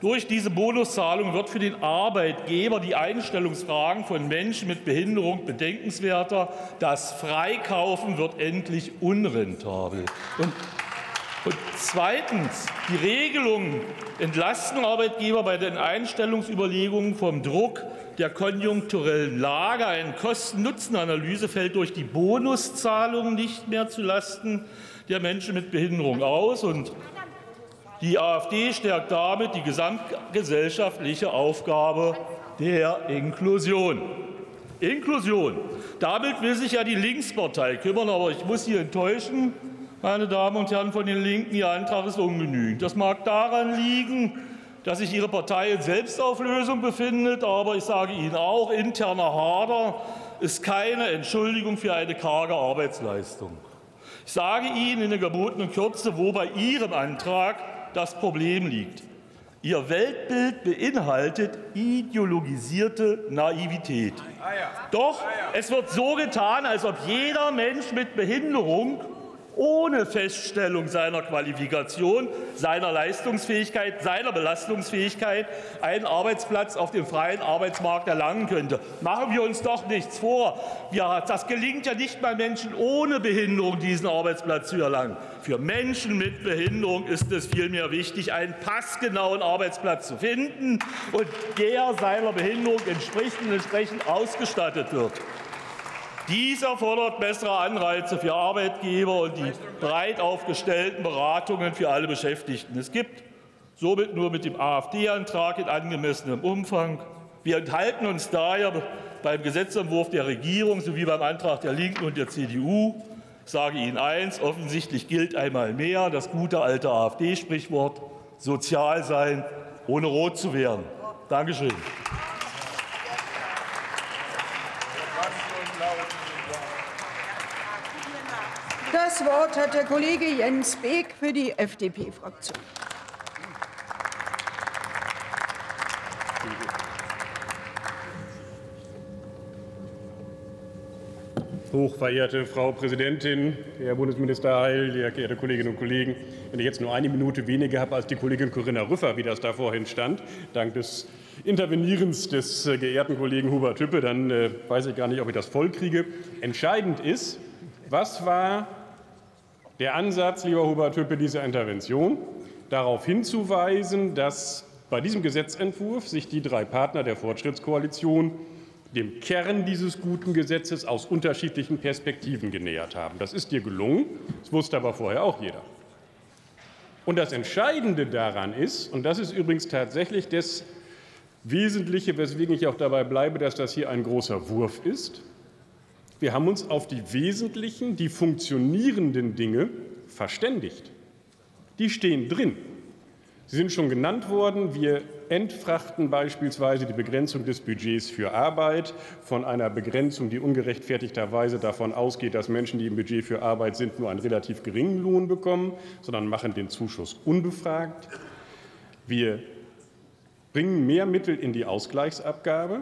Durch diese Bonuszahlung wird für den Arbeitgeber die Einstellungsfragen von Menschen mit Behinderung bedenkenswerter. Das Freikaufen wird endlich unrentabel. Und zweitens, die Regelungen entlasten Arbeitgeber bei den Einstellungsüberlegungen vom Druck der konjunkturellen Lage. Eine Kosten-Nutzen-Analyse fällt durch die Bonuszahlung nicht mehr zulasten der Menschen mit Behinderung aus. Und die AfD stärkt damit die gesamtgesellschaftliche Aufgabe der Inklusion. Damit will sich ja die Linkspartei kümmern, aber ich muss hier enttäuschen, meine Damen und Herren von den Linken, Ihr Antrag ist ungenügend. Das mag daran liegen, dass sich Ihre Partei in Selbstauflösung befindet, aber ich sage Ihnen auch, interner Hader ist keine Entschuldigung für eine karge Arbeitsleistung. Ich sage Ihnen in der gebotenen Kürze, wo bei Ihrem Antrag das Problem liegt. Ihr Weltbild beinhaltet ideologisierte Naivität. Doch es wird so getan, als ob jeder Mensch mit Behinderung ohne Feststellung seiner Qualifikation, seiner Leistungsfähigkeit, seiner Belastungsfähigkeit einen Arbeitsplatz auf dem freien Arbeitsmarkt erlangen könnte. Machen wir uns doch nichts vor. Das gelingt ja nicht mal Menschen ohne Behinderung, diesen Arbeitsplatz zu erlangen. Für Menschen mit Behinderung ist es vielmehr wichtig, einen passgenauen Arbeitsplatz zu finden, und der seiner Behinderung entspricht und entsprechend ausgestattet wird. Dies erfordert bessere Anreize für Arbeitgeber und die breit aufgestellten Beratungen für alle Beschäftigten. Es gibt somit nur mit dem AfD-Antrag in angemessenem Umfang. Wir enthalten uns daher beim Gesetzentwurf der Regierung sowie beim Antrag der Linken und der CDU. Ich sage Ihnen eins, offensichtlich gilt einmal mehr das gute alte AfD-Sprichwort: sozial sein, ohne rot zu werden. Dankeschön. Das Wort hat der Kollege Jens Beeck für die FDP-Fraktion. Hochverehrte Frau Präsidentin, Herr Bundesminister Heil, sehr geehrte Kolleginnen und Kollegen! Wenn ich jetzt nur eine Minute weniger habe als die Kollegin Corinna Rüffer, wie das da vorhin stand, dank des Intervenierens des geehrten Kollegen Hubert Hüppe, dann weiß ich gar nicht, ob ich das vollkriege. Entscheidend ist, was war der Ansatz, lieber Hubert Hüppe, dieser Intervention? Darauf hinzuweisen, dass bei diesem Gesetzentwurf sich die drei Partner der Fortschrittskoalition dem Kern dieses guten Gesetzes aus unterschiedlichen Perspektiven genähert haben. Das ist dir gelungen, das wusste aber vorher auch jeder. Und das Entscheidende daran ist, und das ist übrigens tatsächlich das Wesentliche, weswegen ich auch dabei bleibe, dass das hier ein großer Wurf ist: Wir haben uns auf die wesentlichen, die funktionierenden Dinge verständigt. Die stehen drin. Sie sind schon genannt worden. Wir entfrachten beispielsweise die Begrenzung des Budgets für Arbeit von einer Begrenzung, die ungerechtfertigterweise davon ausgeht, dass Menschen, die im Budget für Arbeit sind, nur einen relativ geringen Lohn bekommen, sondern machen den Zuschuss unbefragt. Wir bringen mehr Mittel in die Ausgleichsabgabe.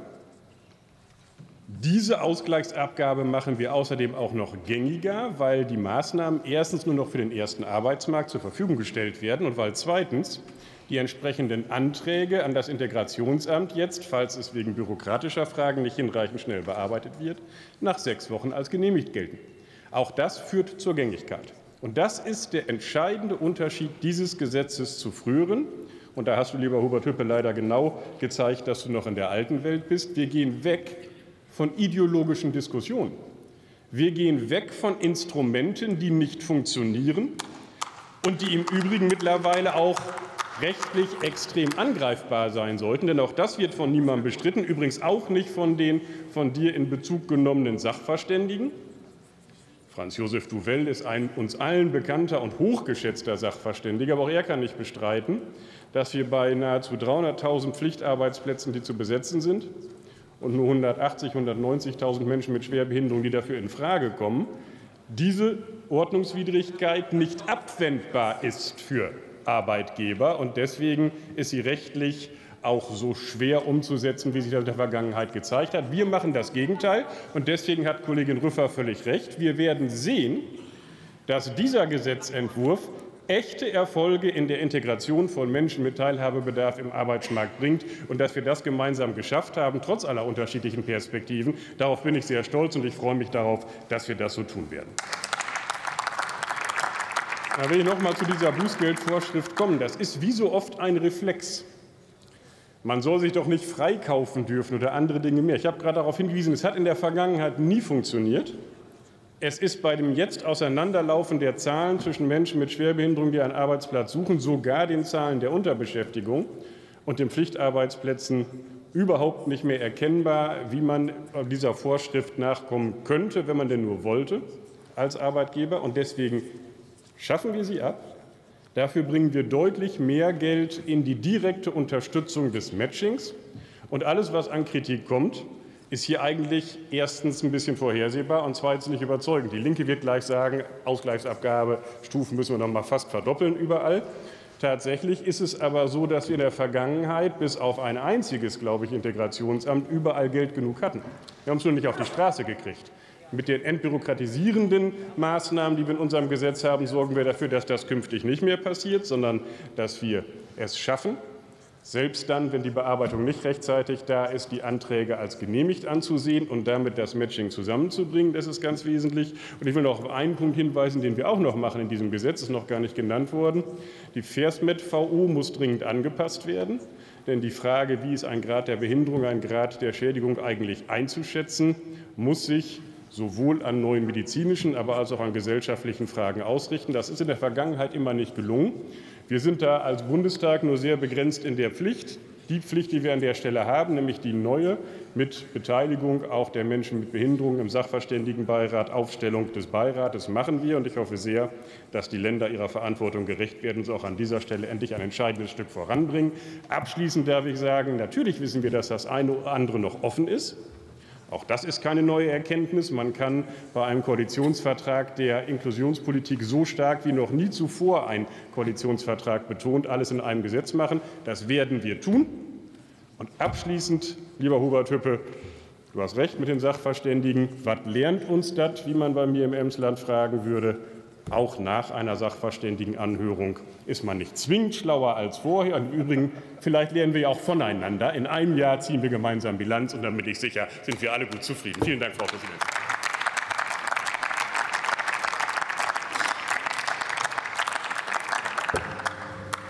Diese Ausgleichsabgabe machen wir außerdem auch noch gängiger, weil die Maßnahmen erstens nur noch für den ersten Arbeitsmarkt zur Verfügung gestellt werden und weil zweitens die entsprechenden Anträge an das Integrationsamt jetzt, falls es wegen bürokratischer Fragen nicht hinreichend schnell bearbeitet wird, nach 6 Wochen als genehmigt gelten. Auch das führt zur Gängigkeit. Und das ist der entscheidende Unterschied dieses Gesetzes zu früheren. Und da hast du, lieber Hubert Hüppe, leider genau gezeigt, dass du noch in der alten Welt bist. Wir gehen weg von ideologischen Diskussionen. Wir gehen weg von Instrumenten, die nicht funktionieren und die im Übrigen mittlerweile auch rechtlich extrem angreifbar sein sollten. Denn auch das wird von niemandem bestritten, übrigens auch nicht von den von dir in Bezug genommenen Sachverständigen. Franz Josef Düwell ist ein uns allen bekannter und hochgeschätzter Sachverständiger, aber auch er kann nicht bestreiten, dass wir bei nahezu 300.000 Pflichtarbeitsplätzen, die zu besetzen sind, und nur 180.000, 190.000 Menschen mit Schwerbehinderung, die dafür in Frage kommen, diese Ordnungswidrigkeit nicht abwendbar ist für Arbeitgeber. Und deswegen ist sie rechtlich auch so schwer umzusetzen, wie sich das in der Vergangenheit gezeigt hat. Wir machen das Gegenteil. Und deswegen hat Kollegin Rüffer völlig recht. Wir werden sehen, dass dieser Gesetzentwurf echte Erfolge in der Integration von Menschen mit Teilhabebedarf im Arbeitsmarkt bringt und dass wir das gemeinsam geschafft haben, trotz aller unterschiedlichen Perspektiven. Darauf bin ich sehr stolz und ich freue mich darauf, dass wir das so tun werden. Da will ich noch mal zu dieser Bußgeldvorschrift kommen. Das ist wie so oft ein Reflex. Man soll sich doch nicht freikaufen dürfen oder andere Dinge mehr. Ich habe gerade darauf hingewiesen, es hat in der Vergangenheit nie funktioniert. Es ist bei dem jetzt Auseinanderlaufen der Zahlen zwischen Menschen mit Schwerbehinderung, die einen Arbeitsplatz suchen, sogar den Zahlen der Unterbeschäftigung und den Pflichtarbeitsplätzen überhaupt nicht mehr erkennbar, wie man dieser Vorschrift nachkommen könnte, wenn man denn nur wollte, als Arbeitgeber. Und deswegen schaffen wir sie ab. Dafür bringen wir deutlich mehr Geld in die direkte Unterstützung des Matchings. Und alles, was an Kritik kommt, ist hier eigentlich erstens ein bisschen vorhersehbar und zweitens nicht überzeugend. Die Linke wird gleich sagen, Ausgleichsabgabestufen müssen wir noch mal fast verdoppeln überall. Tatsächlich ist es aber so, dass wir in der Vergangenheit bis auf ein einziges, glaube ich, Integrationsamt überall Geld genug hatten. Wir haben es nur nicht auf die Straße gekriegt. Mit den entbürokratisierenden Maßnahmen, die wir in unserem Gesetz haben, sorgen wir dafür, dass das künftig nicht mehr passiert, sondern dass wir es schaffen, selbst dann, wenn die Bearbeitung nicht rechtzeitig da ist, die Anträge als genehmigt anzusehen und damit das Matching zusammenzubringen. Das ist ganz wesentlich. Und ich will noch auf einen Punkt hinweisen, den wir auch noch machen in diesem Gesetz, ist noch gar nicht genannt worden. Die Versmed-VO muss dringend angepasst werden, denn die Frage, wie ist ein Grad der Behinderung, ein Grad der Schädigung eigentlich einzuschätzen, muss sich sowohl an neuen medizinischen, aber als auch an gesellschaftlichen Fragen ausrichten. Das ist in der Vergangenheit immer nicht gelungen. Wir sind da als Bundestag nur sehr begrenzt in der Pflicht. Die Pflicht, die wir an der Stelle haben, nämlich die neue mit Beteiligung auch der Menschen mit Behinderungen im Sachverständigenbeirat, Aufstellung des Beirates, machen wir. Und ich hoffe sehr, dass die Länder ihrer Verantwortung gerecht werden und uns auch an dieser Stelle endlich ein entscheidendes Stück voranbringen. Abschließend darf ich sagen, natürlich wissen wir, dass das eine oder andere noch offen ist. Auch das ist keine neue Erkenntnis. Man kann bei einem Koalitionsvertrag der Inklusionspolitik so stark wie noch nie zuvor, ein Koalitionsvertrag betont, alles in einem Gesetz machen. Das werden wir tun. Und abschließend, lieber Hubert Hüppe, du hast recht mit den Sachverständigen. Was lernt uns das, wie man bei mir im Emsland fragen würde? Auch nach einer Sachverständigenanhörung ist man nicht zwingend schlauer als vorher. Im Übrigen, vielleicht lernen wir ja auch voneinander. In einem Jahr ziehen wir gemeinsam Bilanz und dann bin ich sicher, sind wir alle gut zufrieden. Vielen Dank, Frau Präsidentin.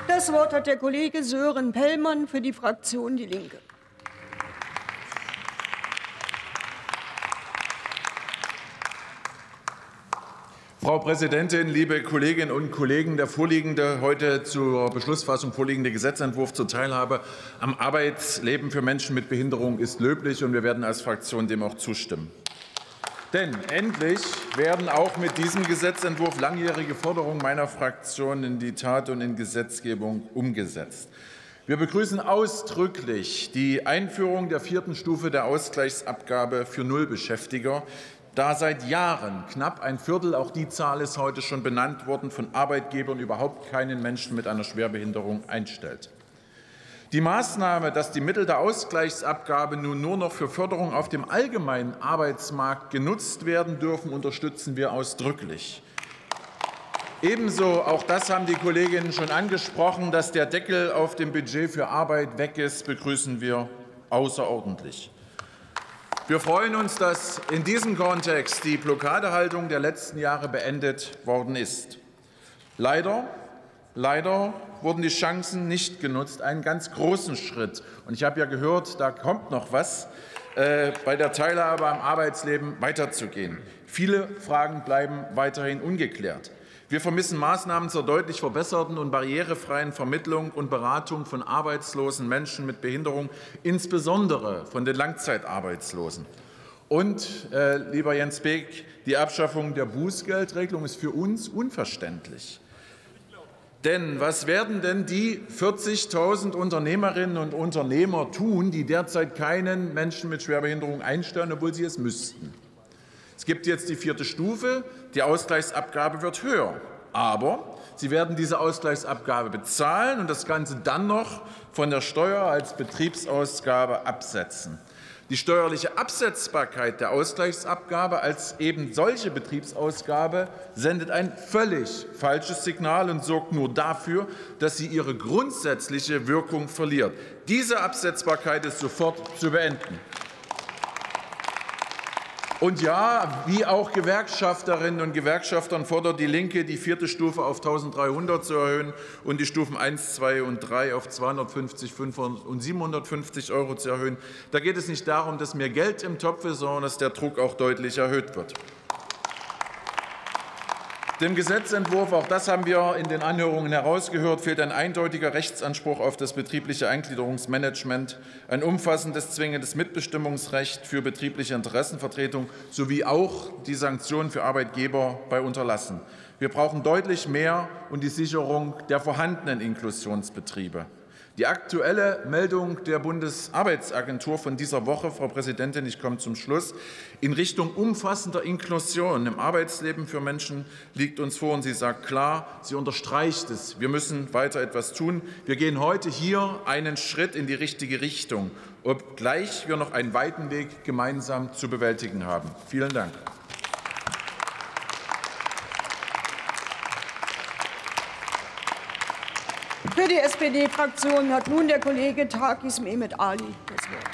Das Wort hat der Kollege Sören Pellmann für die Fraktion Die Linke. Frau Präsidentin, liebe Kolleginnen und Kollegen! Der vorliegende, heute zur Beschlussfassung vorliegende Gesetzentwurf zur Teilhabe am Arbeitsleben für Menschen mit Behinderung ist löblich, und wir werden als Fraktion dem auch zustimmen. Denn endlich werden auch mit diesem Gesetzentwurf langjährige Forderungen meiner Fraktion in die Tat und in Gesetzgebung umgesetzt. Wir begrüßen ausdrücklich die Einführung der 4. Stufe der Ausgleichsabgabe für Nullbeschäftiger, da seit Jahren knapp ein Viertel, auch die Zahl ist heute schon benannt worden, von Arbeitgebern überhaupt keinen Menschen mit einer Schwerbehinderung einstellt. Die Maßnahme, dass die Mittel der Ausgleichsabgabe nun nur noch für Förderung auf dem allgemeinen Arbeitsmarkt genutzt werden dürfen, unterstützen wir ausdrücklich. Ebenso, auch das haben die Kolleginnen schon angesprochen, dass der Deckel auf dem Budget für Arbeit weg ist, begrüßen wir außerordentlich. Wir freuen uns, dass in diesem Kontext die Blockadehaltung der letzten Jahre beendet worden ist. Leider wurden die Chancen nicht genutzt, einen ganz großen Schritt. Und ich habe ja gehört, da kommt noch was, bei der Teilhabe am Arbeitsleben weiterzugehen. Viele Fragen bleiben weiterhin ungeklärt. Wir vermissen Maßnahmen zur deutlich verbesserten und barrierefreien Vermittlung und Beratung von arbeitslosen Menschen mit Behinderung, insbesondere von den Langzeitarbeitslosen. Und, lieber Jens Beeck, die Abschaffung der Bußgeldregelung ist für uns unverständlich. Denn was werden denn die 40.000 Unternehmerinnen und Unternehmer tun, die derzeit keinen Menschen mit Schwerbehinderung einstellen, obwohl sie es müssten? Es gibt jetzt die 4. Stufe, die Ausgleichsabgabe wird höher. Aber sie werden diese Ausgleichsabgabe bezahlen und das Ganze dann noch von der Steuer als Betriebsausgabe absetzen. Die steuerliche Absetzbarkeit der Ausgleichsabgabe als eben solche Betriebsausgabe sendet ein völlig falsches Signal und sorgt nur dafür, dass sie ihre grundsätzliche Wirkung verliert. Diese Absetzbarkeit ist sofort zu beenden. Und ja, wie auch Gewerkschafterinnen und Gewerkschaftern fordert die Linke, die 4. Stufe auf 1.300 zu erhöhen und die Stufen 1, 2 und 3 auf 250, 500 und 750 Euro zu erhöhen. Da geht es nicht darum, dass mehr Geld im Topf ist, sondern dass der Druck auch deutlich erhöht wird. Dem Gesetzentwurf, auch das haben wir in den Anhörungen herausgehört, fehlt ein eindeutiger Rechtsanspruch auf das betriebliche Eingliederungsmanagement, ein umfassendes zwingendes Mitbestimmungsrecht für betriebliche Interessenvertretung sowie auch die Sanktionen für Arbeitgeber bei Unterlassen. Wir brauchen deutlich mehr und die Sicherung der vorhandenen Inklusionsbetriebe. Die aktuelle Meldung der Bundesarbeitsagentur von dieser Woche, Frau Präsidentin, ich komme zum Schluss, in Richtung umfassender Inklusion im Arbeitsleben für Menschen liegt uns vor. Und sie sagt klar, sie unterstreicht es. Wir müssen weiter etwas tun. Wir gehen heute hier einen Schritt in die richtige Richtung, obgleich wir noch einen weiten Weg gemeinsam zu bewältigen haben. Vielen Dank. Für die SPD-Fraktion hat nun der Kollege Takis Mehmet Ali das Wort.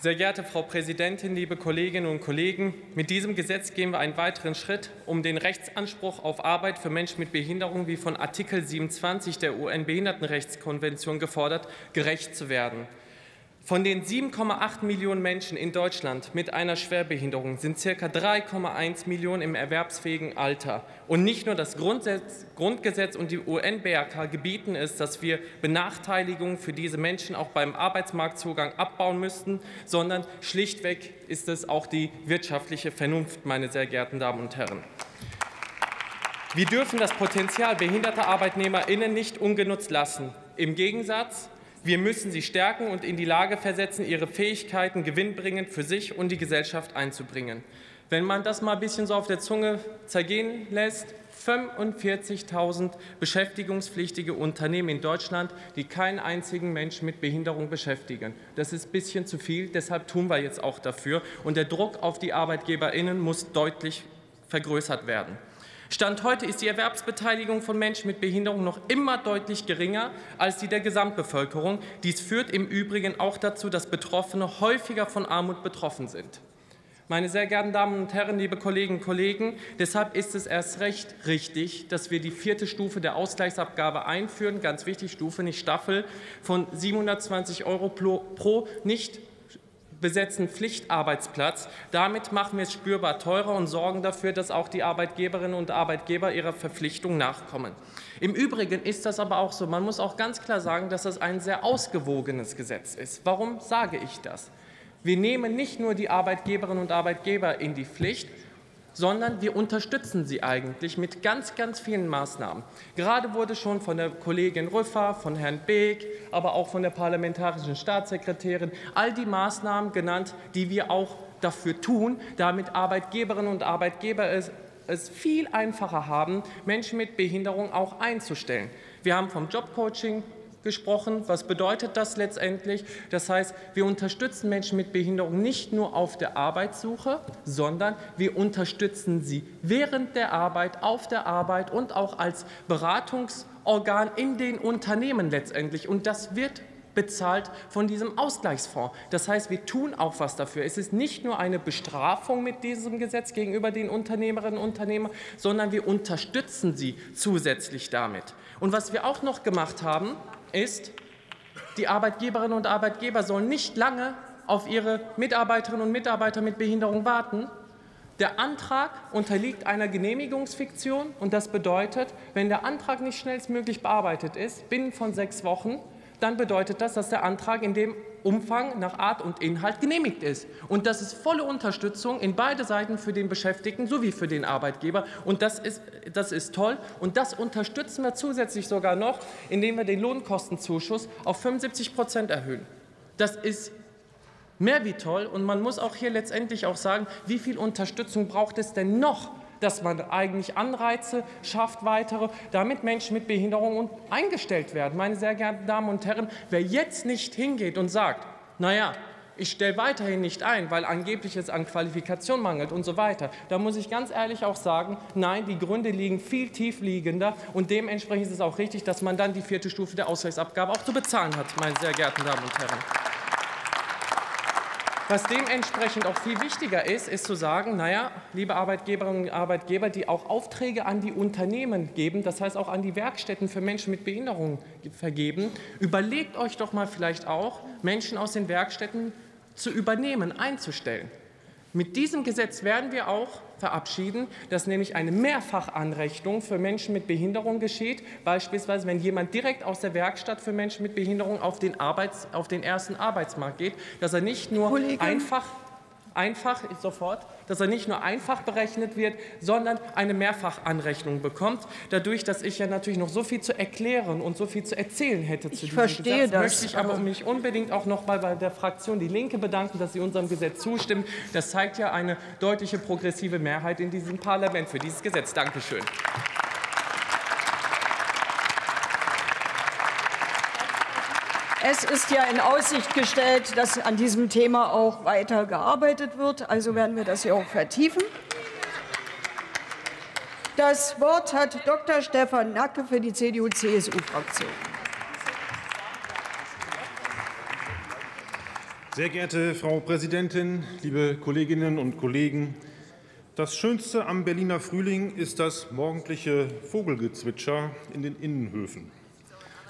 Sehr geehrte Frau Präsidentin, liebe Kolleginnen und Kollegen! Mit diesem Gesetz gehen wir einen weiteren Schritt, um den Rechtsanspruch auf Arbeit für Menschen mit Behinderung, wie von Artikel 27 der UN-Behindertenrechtskonvention gefordert, gerecht zu werden. Von den 7,8 Millionen Menschen in Deutschland mit einer Schwerbehinderung sind ca. 3,1 Millionen im erwerbsfähigen Alter. Und nicht nur das Grundgesetz und die UN-BRK gebieten es, dass wir Benachteiligungen für diese Menschen auch beim Arbeitsmarktzugang abbauen müssten, sondern schlichtweg ist es auch die wirtschaftliche Vernunft, meine sehr geehrten Damen und Herren. Wir dürfen das Potenzial behinderter ArbeitnehmerInnen nicht ungenutzt lassen. Im Gegensatz, wir müssen sie stärken und in die Lage versetzen, ihre Fähigkeiten gewinnbringend für sich und die Gesellschaft einzubringen. Wenn man das mal ein bisschen so auf der Zunge zergehen lässt, 45.000 beschäftigungspflichtige Unternehmen in Deutschland, die keinen einzigen Menschen mit Behinderung beschäftigen. Das ist ein bisschen zu viel, deshalb tun wir jetzt auch dafür. Und der Druck auf die ArbeitgeberInnen muss deutlich vergrößert werden. Stand heute ist die Erwerbsbeteiligung von Menschen mit Behinderung noch immer deutlich geringer als die der Gesamtbevölkerung. Dies führt im Übrigen auch dazu, dass Betroffene häufiger von Armut betroffen sind. Meine sehr geehrten Damen und Herren, liebe Kolleginnen und Kollegen, deshalb ist es erst recht richtig, dass wir die 4. Stufe der Ausgleichsabgabe einführen. Ganz wichtig, Stufe, nicht Staffel, von 720 Euro pro nicht besetzen Pflichtarbeitsplatz. Damit machen wir es spürbar teurer und sorgen dafür, dass auch die Arbeitgeberinnen und Arbeitgeber ihrer Verpflichtung nachkommen. Im Übrigen ist das aber auch so. Man muss auch ganz klar sagen, dass das ein sehr ausgewogenes Gesetz ist. Warum sage ich das? Wir nehmen nicht nur die Arbeitgeberinnen und Arbeitgeber in die Pflicht, sondern wir unterstützen sie eigentlich mit ganz, ganz vielen Maßnahmen. Gerade wurde schon von der Kollegin Rüffer, von Herrn Beeck, aber auch von der parlamentarischen Staatssekretärin all die Maßnahmen genannt, die wir auch dafür tun, damit Arbeitgeberinnen und Arbeitgeber es viel einfacher haben, Menschen mit Behinderung auch einzustellen. Wir haben vom Jobcoaching gesprochen. Was bedeutet das letztendlich? Das heißt, wir unterstützen Menschen mit Behinderung nicht nur auf der Arbeitssuche, sondern wir unterstützen sie während der Arbeit, auf der Arbeit und auch als Beratungsorgan in den Unternehmen letztendlich. Und das wird bezahlt von diesem Ausgleichsfonds. Das heißt, wir tun auch was dafür. Es ist nicht nur eine Bestrafung mit diesem Gesetz gegenüber den Unternehmerinnen und Unternehmern, sondern wir unterstützen sie zusätzlich damit. Und was wir auch noch gemacht haben, ist, die Arbeitgeberinnen und Arbeitgeber sollen nicht lange auf ihre Mitarbeiterinnen und Mitarbeiter mit Behinderung warten. Der Antrag unterliegt einer Genehmigungsfiktion, und das bedeutet, wenn der Antrag nicht schnellstmöglich bearbeitet ist, binnen von 6 Wochen, dann bedeutet das, dass der Antrag in dem Umfang nach Art und Inhalt genehmigt ist. Und das ist volle Unterstützung in beide Seiten für den Beschäftigten sowie für den Arbeitgeber. Und das ist toll. Und das unterstützen wir zusätzlich sogar noch, indem wir den Lohnkostenzuschuss auf 75% erhöhen. Das ist mehr wie toll. Und man muss auch hier letztendlich auch sagen, wie viel Unterstützung braucht es denn noch, dass man eigentlich Anreize schafft, weitere, damit Menschen mit Behinderung eingestellt werden. Meine sehr geehrten Damen und Herren, wer jetzt nicht hingeht und sagt, naja, ich stelle weiterhin nicht ein, weil angeblich es an Qualifikation mangelt und so weiter, da muss ich ganz ehrlich auch sagen, nein, die Gründe liegen viel tiefliegender, und dementsprechend ist es auch richtig, dass man dann die 4. Stufe der Ausgleichsabgabe auch zu bezahlen hat, meine sehr geehrten Damen und Herren. Was dementsprechend auch viel wichtiger ist, ist zu sagen, naja, liebe Arbeitgeberinnen und Arbeitgeber, die auch Aufträge an die Unternehmen geben, das heißt auch an die Werkstätten für Menschen mit Behinderung vergeben, überlegt euch doch mal vielleicht auch, Menschen aus den Werkstätten zu übernehmen, einzustellen. Mit diesem Gesetz werden wir auch verabschieden, dass nämlich eine Mehrfachanrechnung für Menschen mit Behinderung geschieht, beispielsweise wenn jemand direkt aus der Werkstatt für Menschen mit Behinderung auf den ersten Arbeitsmarkt geht, dass er nicht nur einfach berechnet wird, sondern eine Mehrfachanrechnung bekommt. Dadurch, dass ich ja natürlich noch so viel zu erklären und so viel zu erzählen hätte zu diesem Gesetz, möchte ich aber mich unbedingt auch noch mal bei der Fraktion Die Linke bedanken, dass sie unserem Gesetz zustimmt. Das zeigt ja eine deutliche progressive Mehrheit in diesem Parlament für dieses Gesetz. Dankeschön. Es ist ja in Aussicht gestellt, dass an diesem Thema auch weiter gearbeitet wird. Also werden wir das hier auch vertiefen. Das Wort hat Dr. Stefan Nacke für die CDU/CSU-Fraktion. Sehr geehrte Frau Präsidentin, liebe Kolleginnen und Kollegen! Das Schönste am Berliner Frühling ist das morgendliche Vogelgezwitscher in den Innenhöfen.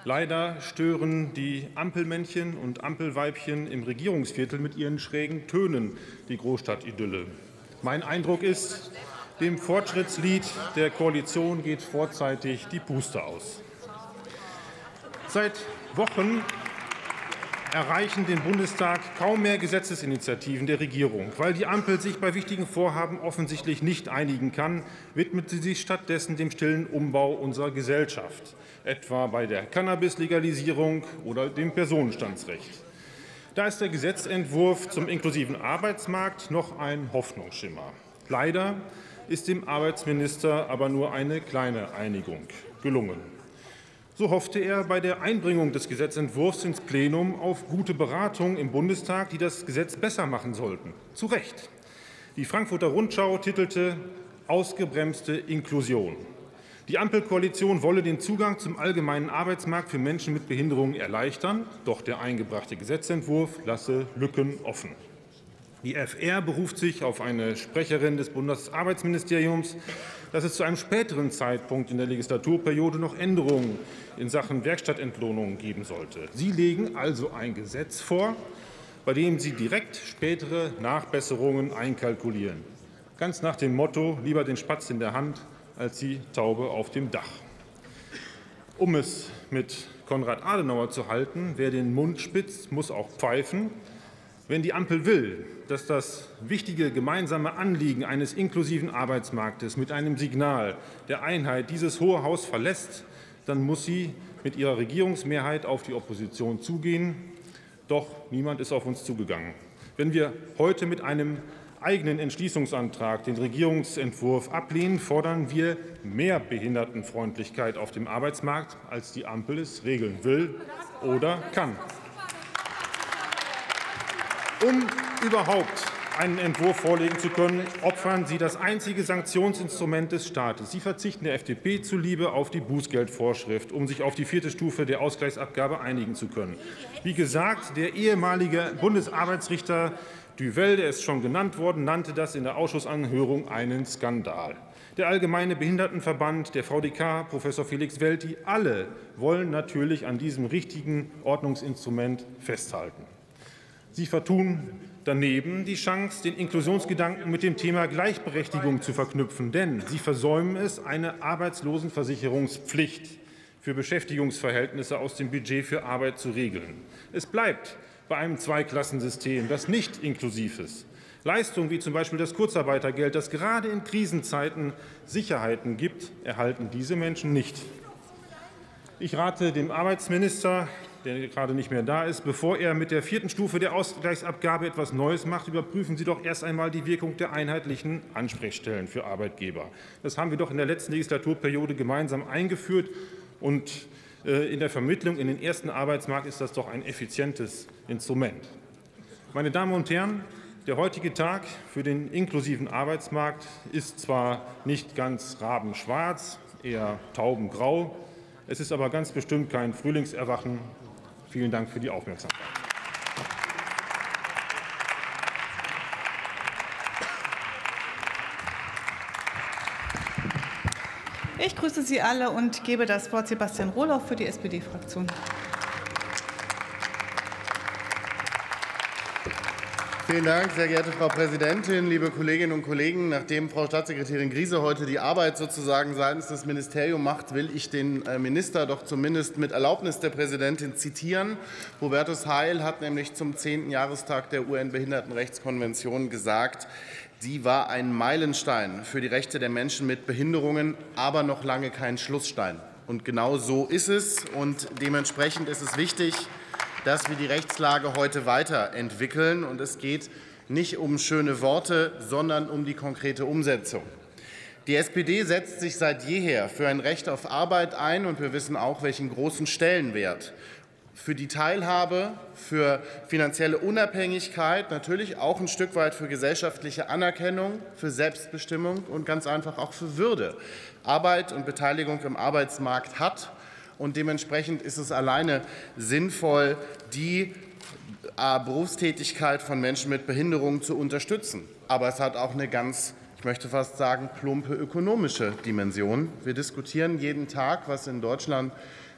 Leider stören die Ampelmännchen und Ampelweibchen im Regierungsviertel mit ihren schrägen Tönen die Großstadtidylle. Mein Eindruck ist, dem Fortschrittslied der Koalition geht vorzeitig die Puste aus. Seit Wochen erreichen den Bundestag kaum mehr Gesetzesinitiativen der Regierung. Weil die Ampel sich bei wichtigen Vorhaben offensichtlich nicht einigen kann, widmet sie sich stattdessen dem stillen Umbau unserer Gesellschaft, etwa bei der Cannabis-Legalisierung oder dem Personenstandsrecht. Da ist der Gesetzentwurf zum inklusiven Arbeitsmarkt noch ein Hoffnungsschimmer. Leider ist dem Arbeitsminister aber nur eine kleine Einigung gelungen. So hoffte er bei der Einbringung des Gesetzentwurfs ins Plenum auf gute Beratungen im Bundestag, die das Gesetz besser machen sollten. Zu Recht. Die Frankfurter Rundschau titelte »Ausgebremste Inklusion«. Die Ampelkoalition wolle den Zugang zum allgemeinen Arbeitsmarkt für Menschen mit Behinderungen erleichtern, doch der eingebrachte Gesetzentwurf lasse Lücken offen. Die FR beruft sich auf eine Sprecherin des Bundesarbeitsministeriums, dass es zu einem späteren Zeitpunkt in der Legislaturperiode noch Änderungen in Sachen Werkstattentlohnung geben sollte. Sie legen also ein Gesetz vor, bei dem Sie direkt spätere Nachbesserungen einkalkulieren. Ganz nach dem Motto, lieber den Spatz in der Hand als die Taube auf dem Dach. Um es mit Konrad Adenauer zu halten, wer den Mund spitzt, muss auch pfeifen. Wenn die Ampel will, dass das wichtige gemeinsame Anliegen eines inklusiven Arbeitsmarktes mit einem Signal der Einheit dieses Hohe Haus verlässt, dann muss sie mit ihrer Regierungsmehrheit auf die Opposition zugehen. Doch niemand ist auf uns zugegangen. Wenn wir heute mit einem eigenen Entschließungsantrag den Regierungsentwurf ablehnen, fordern wir mehr Behindertenfreundlichkeit auf dem Arbeitsmarkt, als die Ampel es regeln will oder kann. Um überhaupt einen Entwurf vorlegen zu können, opfern Sie das einzige Sanktionsinstrument des Staates. Sie verzichten der FDP zuliebe auf die Bußgeldvorschrift, um sich auf die 4. Stufe der Ausgleichsabgabe einigen zu können. Wie gesagt, der ehemalige Bundesarbeitsrichter Düwell, der ist schon genannt worden, nannte das in der Ausschussanhörung einen Skandal. Der Allgemeine Behindertenverband, der VdK, Professor Felix Welti, alle wollen natürlich an diesem richtigen Ordnungsinstrument festhalten. Sie vertun daneben die Chance, den Inklusionsgedanken mit dem Thema Gleichberechtigung zu verknüpfen. Denn sie versäumen es, eine Arbeitslosenversicherungspflicht für Beschäftigungsverhältnisse aus dem Budget für Arbeit zu regeln. Es bleibt bei einem Zweiklassensystem, das nicht inklusiv ist. Leistungen wie zum Beispiel das Kurzarbeitergeld, das gerade in Krisenzeiten Sicherheiten gibt, erhalten diese Menschen nicht. Ich rate dem Arbeitsminister, der gerade nicht mehr da ist, bevor er mit der 4. Stufe der Ausgleichsabgabe etwas Neues macht, überprüfen Sie doch erst einmal die Wirkung der einheitlichen Ansprechstellen für Arbeitgeber. Das haben wir doch in der letzten Legislaturperiode gemeinsam eingeführt. Und in der Vermittlung in den ersten Arbeitsmarkt ist das doch ein effizientes Instrument. Meine Damen und Herren, der heutige Tag für den inklusiven Arbeitsmarkt ist zwar nicht ganz rabenschwarz, eher taubengrau. Es ist aber ganz bestimmt kein Frühlingserwachen. Vielen Dank für die Aufmerksamkeit. Ich grüße Sie alle und gebe das Wort Sebastian Roloff für die SPD-Fraktion. Vielen Dank, sehr geehrte Frau Präsidentin, liebe Kolleginnen und Kollegen. Nachdem Frau Staatssekretärin Griese heute die Arbeit sozusagen seitens des Ministeriums macht, will ich den Minister doch zumindest mit Erlaubnis der Präsidentin zitieren. Hubertus Heil hat nämlich zum 10. Jahrestag der UN-Behindertenrechtskonvention gesagt, sie war ein Meilenstein für die Rechte der Menschen mit Behinderungen, aber noch lange kein Schlussstein. Und genau so ist es. Und dementsprechend ist es wichtig, dass wir die Rechtslage heute weiterentwickeln. Und es geht nicht um schöne Worte, sondern um die konkrete Umsetzung. Die SPD setzt sich seit jeher für ein Recht auf Arbeit ein, und wir wissen auch, welchen großen Stellenwert für die Teilhabe, für finanzielle Unabhängigkeit, natürlich auch ein Stück weit für gesellschaftliche Anerkennung, für Selbstbestimmung und ganz einfach auch für Würde Arbeit und Beteiligung im Arbeitsmarkt hat. Und dementsprechend ist es alleine sinnvoll, die Berufstätigkeit von Menschen mit Behinderungen zu unterstützen. Aber es hat auch eine ganz, ich möchte fast sagen, plumpe ökonomische Dimension. Wir diskutieren jeden Tag, was in Deutschland,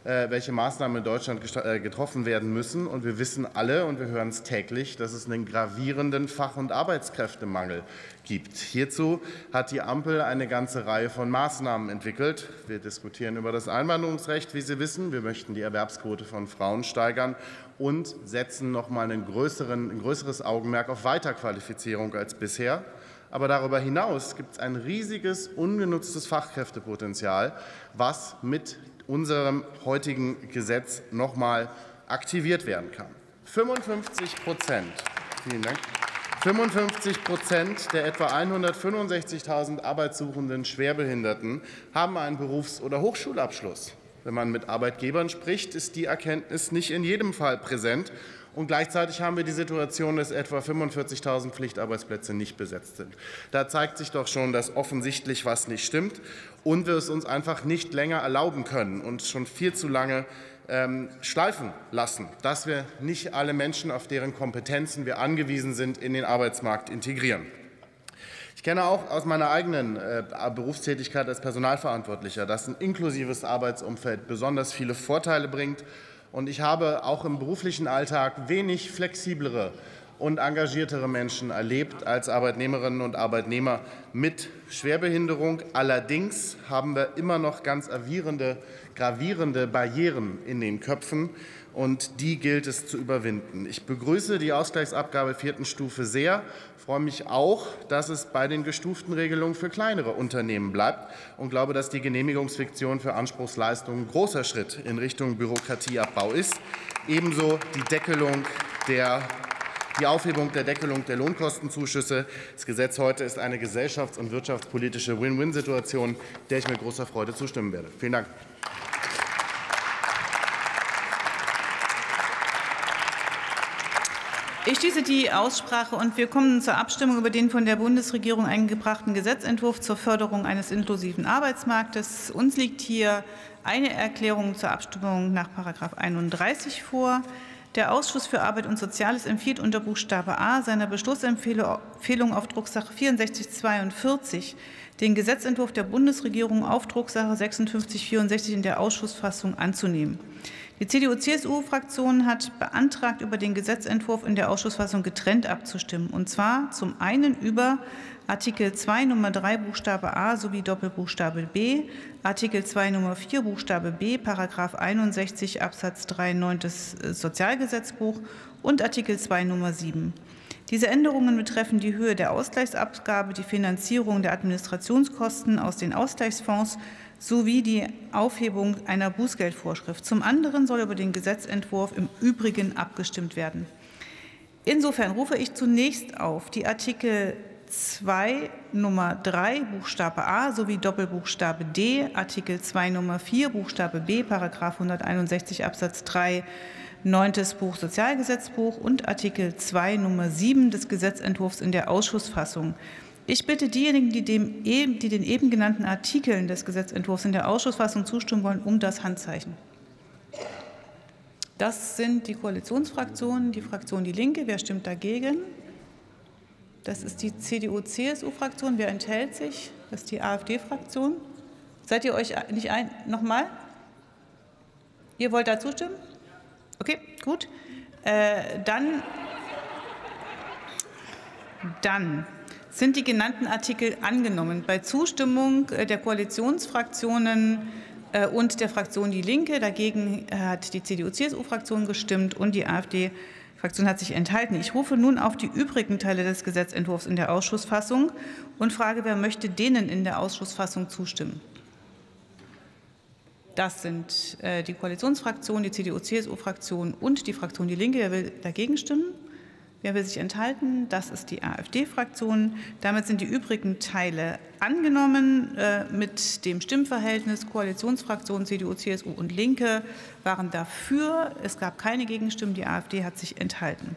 welche Maßnahmen in Deutschland getroffen werden müssen. Und wir wissen alle, und wir hören es täglich, dass es einen gravierenden Fach- und Arbeitskräftemangel gibt. Hierzu hat die Ampel eine ganze Reihe von Maßnahmen entwickelt. Wir diskutieren über das Einwanderungsrecht, wie Sie wissen. Wir möchten die Erwerbsquote von Frauen steigern und setzen noch mal ein größeres Augenmerk auf Weiterqualifizierung als bisher. Aber darüber hinaus gibt es ein riesiges, ungenutztes Fachkräftepotenzial, was mit unserem heutigen Gesetz noch mal aktiviert werden kann. 55% der etwa 165.000 arbeitssuchenden Schwerbehinderten haben einen Berufs- oder Hochschulabschluss. Wenn man mit Arbeitgebern spricht, ist die Erkenntnis nicht in jedem Fall präsent. Und gleichzeitig haben wir die Situation, dass etwa 45.000 Pflichtarbeitsplätze nicht besetzt sind. Da zeigt sich doch schon, dass offensichtlich was nicht stimmt und wir es uns einfach nicht länger erlauben können und schon viel zu lange schleifen lassen, dass wir nicht alle Menschen, auf deren Kompetenzen wir angewiesen sind, in den Arbeitsmarkt integrieren. Ich kenne auch aus meiner eigenen Berufstätigkeit als Personalverantwortlicher, dass ein inklusives Arbeitsumfeld besonders viele Vorteile bringt. Und ich habe auch im beruflichen Alltag wenig flexiblere und engagiertere Menschen erlebt als Arbeitnehmerinnen und Arbeitnehmer mit Schwerbehinderung. Allerdings haben wir immer noch ganz gravierende Barrieren in den Köpfen. und die gilt es zu überwinden. Ich begrüße die Ausgleichsabgabe vierten Stufe sehr. Ich freue mich auch, dass es bei den gestuften Regelungen für kleinere Unternehmen bleibt und glaube, dass die Genehmigungsfiktion für Anspruchsleistungen ein großer Schritt in Richtung Bürokratieabbau ist. Ebenso die Aufhebung der Deckelung der Lohnkostenzuschüsse. Das Gesetz heute ist eine gesellschafts- und wirtschaftspolitische Win-Win-Situation, der ich mit großer Freude zustimmen werde. Vielen Dank. Ich schließe die Aussprache und wir kommen zur Abstimmung über den von der Bundesregierung eingebrachten Gesetzentwurf zur Förderung eines inklusiven Arbeitsmarktes. Uns liegt hier eine Erklärung zur Abstimmung nach § 31 vor. Der Ausschuss für Arbeit und Soziales empfiehlt unter Buchstabe a seiner Beschlussempfehlung auf Drucksache 6442 den Gesetzentwurf der Bundesregierung auf Drucksache 5664 in der Ausschussfassung anzunehmen. Die CDU/CSU-Fraktion hat beantragt, über den Gesetzentwurf in der Ausschussfassung getrennt abzustimmen, und zwar zum einen über Artikel 2 Nummer 3 Buchstabe a sowie Doppelbuchstabe b, Artikel 2 Nummer 4 Buchstabe b, § 61 Absatz 3 9 des Sozialgesetzbuch und Artikel 2 Nummer 7. Diese Änderungen betreffen die Höhe der Ausgleichsabgabe, die Finanzierung der Administrationskosten aus den Ausgleichsfonds sowie die Aufhebung einer Bußgeldvorschrift. Zum anderen soll über den Gesetzentwurf im Übrigen abgestimmt werden. Insofern rufe ich zunächst auf die Artikel 2 Nummer 3 Buchstabe a sowie Doppelbuchstabe d, Artikel 2 Nummer 4 Buchstabe b, § 161 Absatz 3 9. Buch Sozialgesetzbuch und Artikel 2 Nummer 7 des Gesetzentwurfs in der Ausschussfassung. Ich bitte diejenigen, die den eben genannten Artikeln des Gesetzentwurfs in der Ausschussfassung zustimmen wollen, um das Handzeichen. Das sind die Koalitionsfraktionen, die Fraktion Die Linke. Wer stimmt dagegen? Das ist die CDU-CSU-Fraktion. Wer enthält sich? Das ist die AfD-Fraktion. Seid ihr euch nicht ein? Nochmal? Ihr wollt da zustimmen? Okay, gut. Dann sind die genannten Artikel angenommen. Bei Zustimmung der Koalitionsfraktionen und der Fraktion Die Linke. Dagegen hat die CDU-CSU-Fraktion gestimmt und die AfD-Fraktion. Die Fraktion hat sich enthalten. Ich rufe nun auf die übrigen Teile des Gesetzentwurfs in der Ausschussfassung und frage, wer möchte denen in der Ausschussfassung zustimmen? Das sind die Koalitionsfraktionen, die CDU-CSU-Fraktion und die Fraktion Die Linke. Wer will dagegen stimmen? Wer will sich enthalten? Das ist die AfD-Fraktion. Damit sind die übrigen Teile angenommen. Mit dem Stimmverhältnis Koalitionsfraktionen CDU, CSU und Linke waren dafür. Es gab keine Gegenstimmen. Die AfD hat sich enthalten.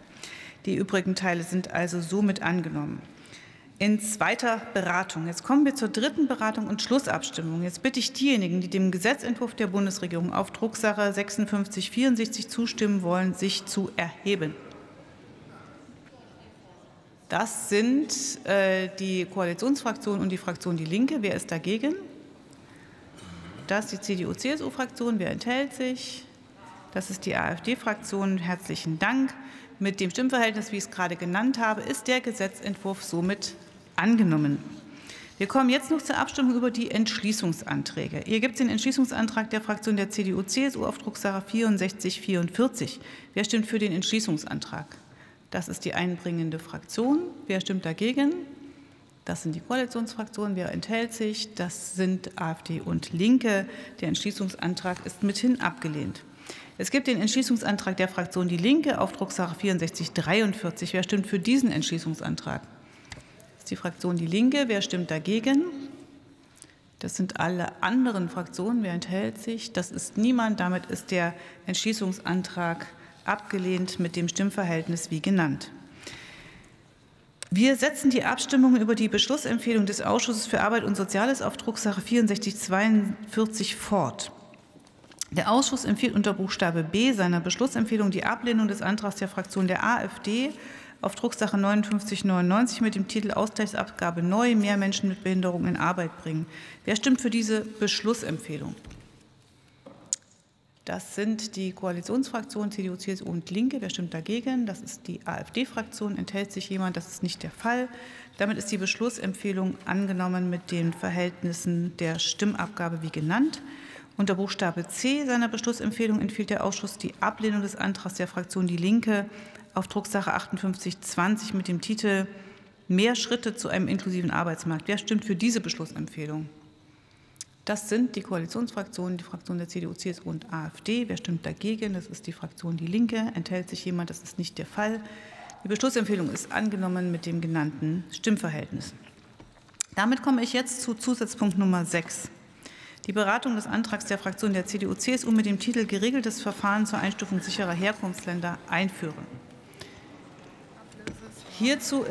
Die übrigen Teile sind also somit angenommen. In zweiter Beratung. Jetzt kommen wir zur dritten Beratung und Schlussabstimmung. Jetzt bitte ich diejenigen, die dem Gesetzentwurf der Bundesregierung auf Drucksache 5664 zustimmen wollen, sich zu erheben. Das sind die Koalitionsfraktion und die Fraktion Die Linke. Wer ist dagegen? Das ist die CDU-CSU-Fraktion. Wer enthält sich? Das ist die AfD-Fraktion. Herzlichen Dank. Mit dem Stimmverhältnis, wie ich es gerade genannt habe, ist der Gesetzentwurf somit angenommen. Wir kommen jetzt noch zur Abstimmung über die Entschließungsanträge. Hier gibt es den Entschließungsantrag der Fraktion der CDU-CSU auf Drucksache 6444. Wer stimmt für den Entschließungsantrag? Das ist die einbringende Fraktion. Wer stimmt dagegen? Das sind die Koalitionsfraktionen. Wer enthält sich? Das sind AfD und Linke. Der Entschließungsantrag ist mithin abgelehnt. Es gibt den Entschließungsantrag der Fraktion Die Linke auf Drucksache 6443. Wer stimmt für diesen Entschließungsantrag? Das ist die Fraktion Die Linke. Wer stimmt dagegen? Das sind alle anderen Fraktionen. Wer enthält sich? Das ist niemand. Damit ist der Entschließungsantrag abgelehnt mit dem Stimmverhältnis wie genannt. Wir setzen die Abstimmung über die Beschlussempfehlung des Ausschusses für Arbeit und Soziales auf Drucksache 6442 fort. Der Ausschuss empfiehlt unter Buchstabe b seiner Beschlussempfehlung die Ablehnung des Antrags der Fraktion der AfD auf Drucksache 5999 mit dem Titel Ausgleichsabgabe neu, mehr Menschen mit Behinderung in Arbeit bringen. Wer stimmt für diese Beschlussempfehlung? Das sind die Koalitionsfraktionen CDU, CSU und Linke. Wer stimmt dagegen? Das ist die AfD-Fraktion. Enthält sich jemand? Das ist nicht der Fall. Damit ist die Beschlussempfehlung angenommen mit den Verhältnissen der Stimmabgabe wie genannt. Unter Buchstabe C seiner Beschlussempfehlung empfiehlt der Ausschuss die Ablehnung des Antrags der Fraktion Die Linke auf Drucksache 5820 mit dem Titel „Mehr Schritte zu einem inklusiven Arbeitsmarkt“. Wer stimmt für diese Beschlussempfehlung? Das sind die Koalitionsfraktionen, die Fraktion der CDU, CSU und AfD. Wer stimmt dagegen? Das ist die Fraktion Die Linke. Enthält sich jemand? Das ist nicht der Fall. Die Beschlussempfehlung ist angenommen mit dem genannten Stimmverhältnis. Damit komme ich jetzt zu Zusatzpunkt Nummer 6. Die Beratung des Antrags der Fraktion der CDU, CSU mit dem Titel „Geregeltes Verfahren zur Einstufung sicherer Herkunftsländer einführen“. Hierzu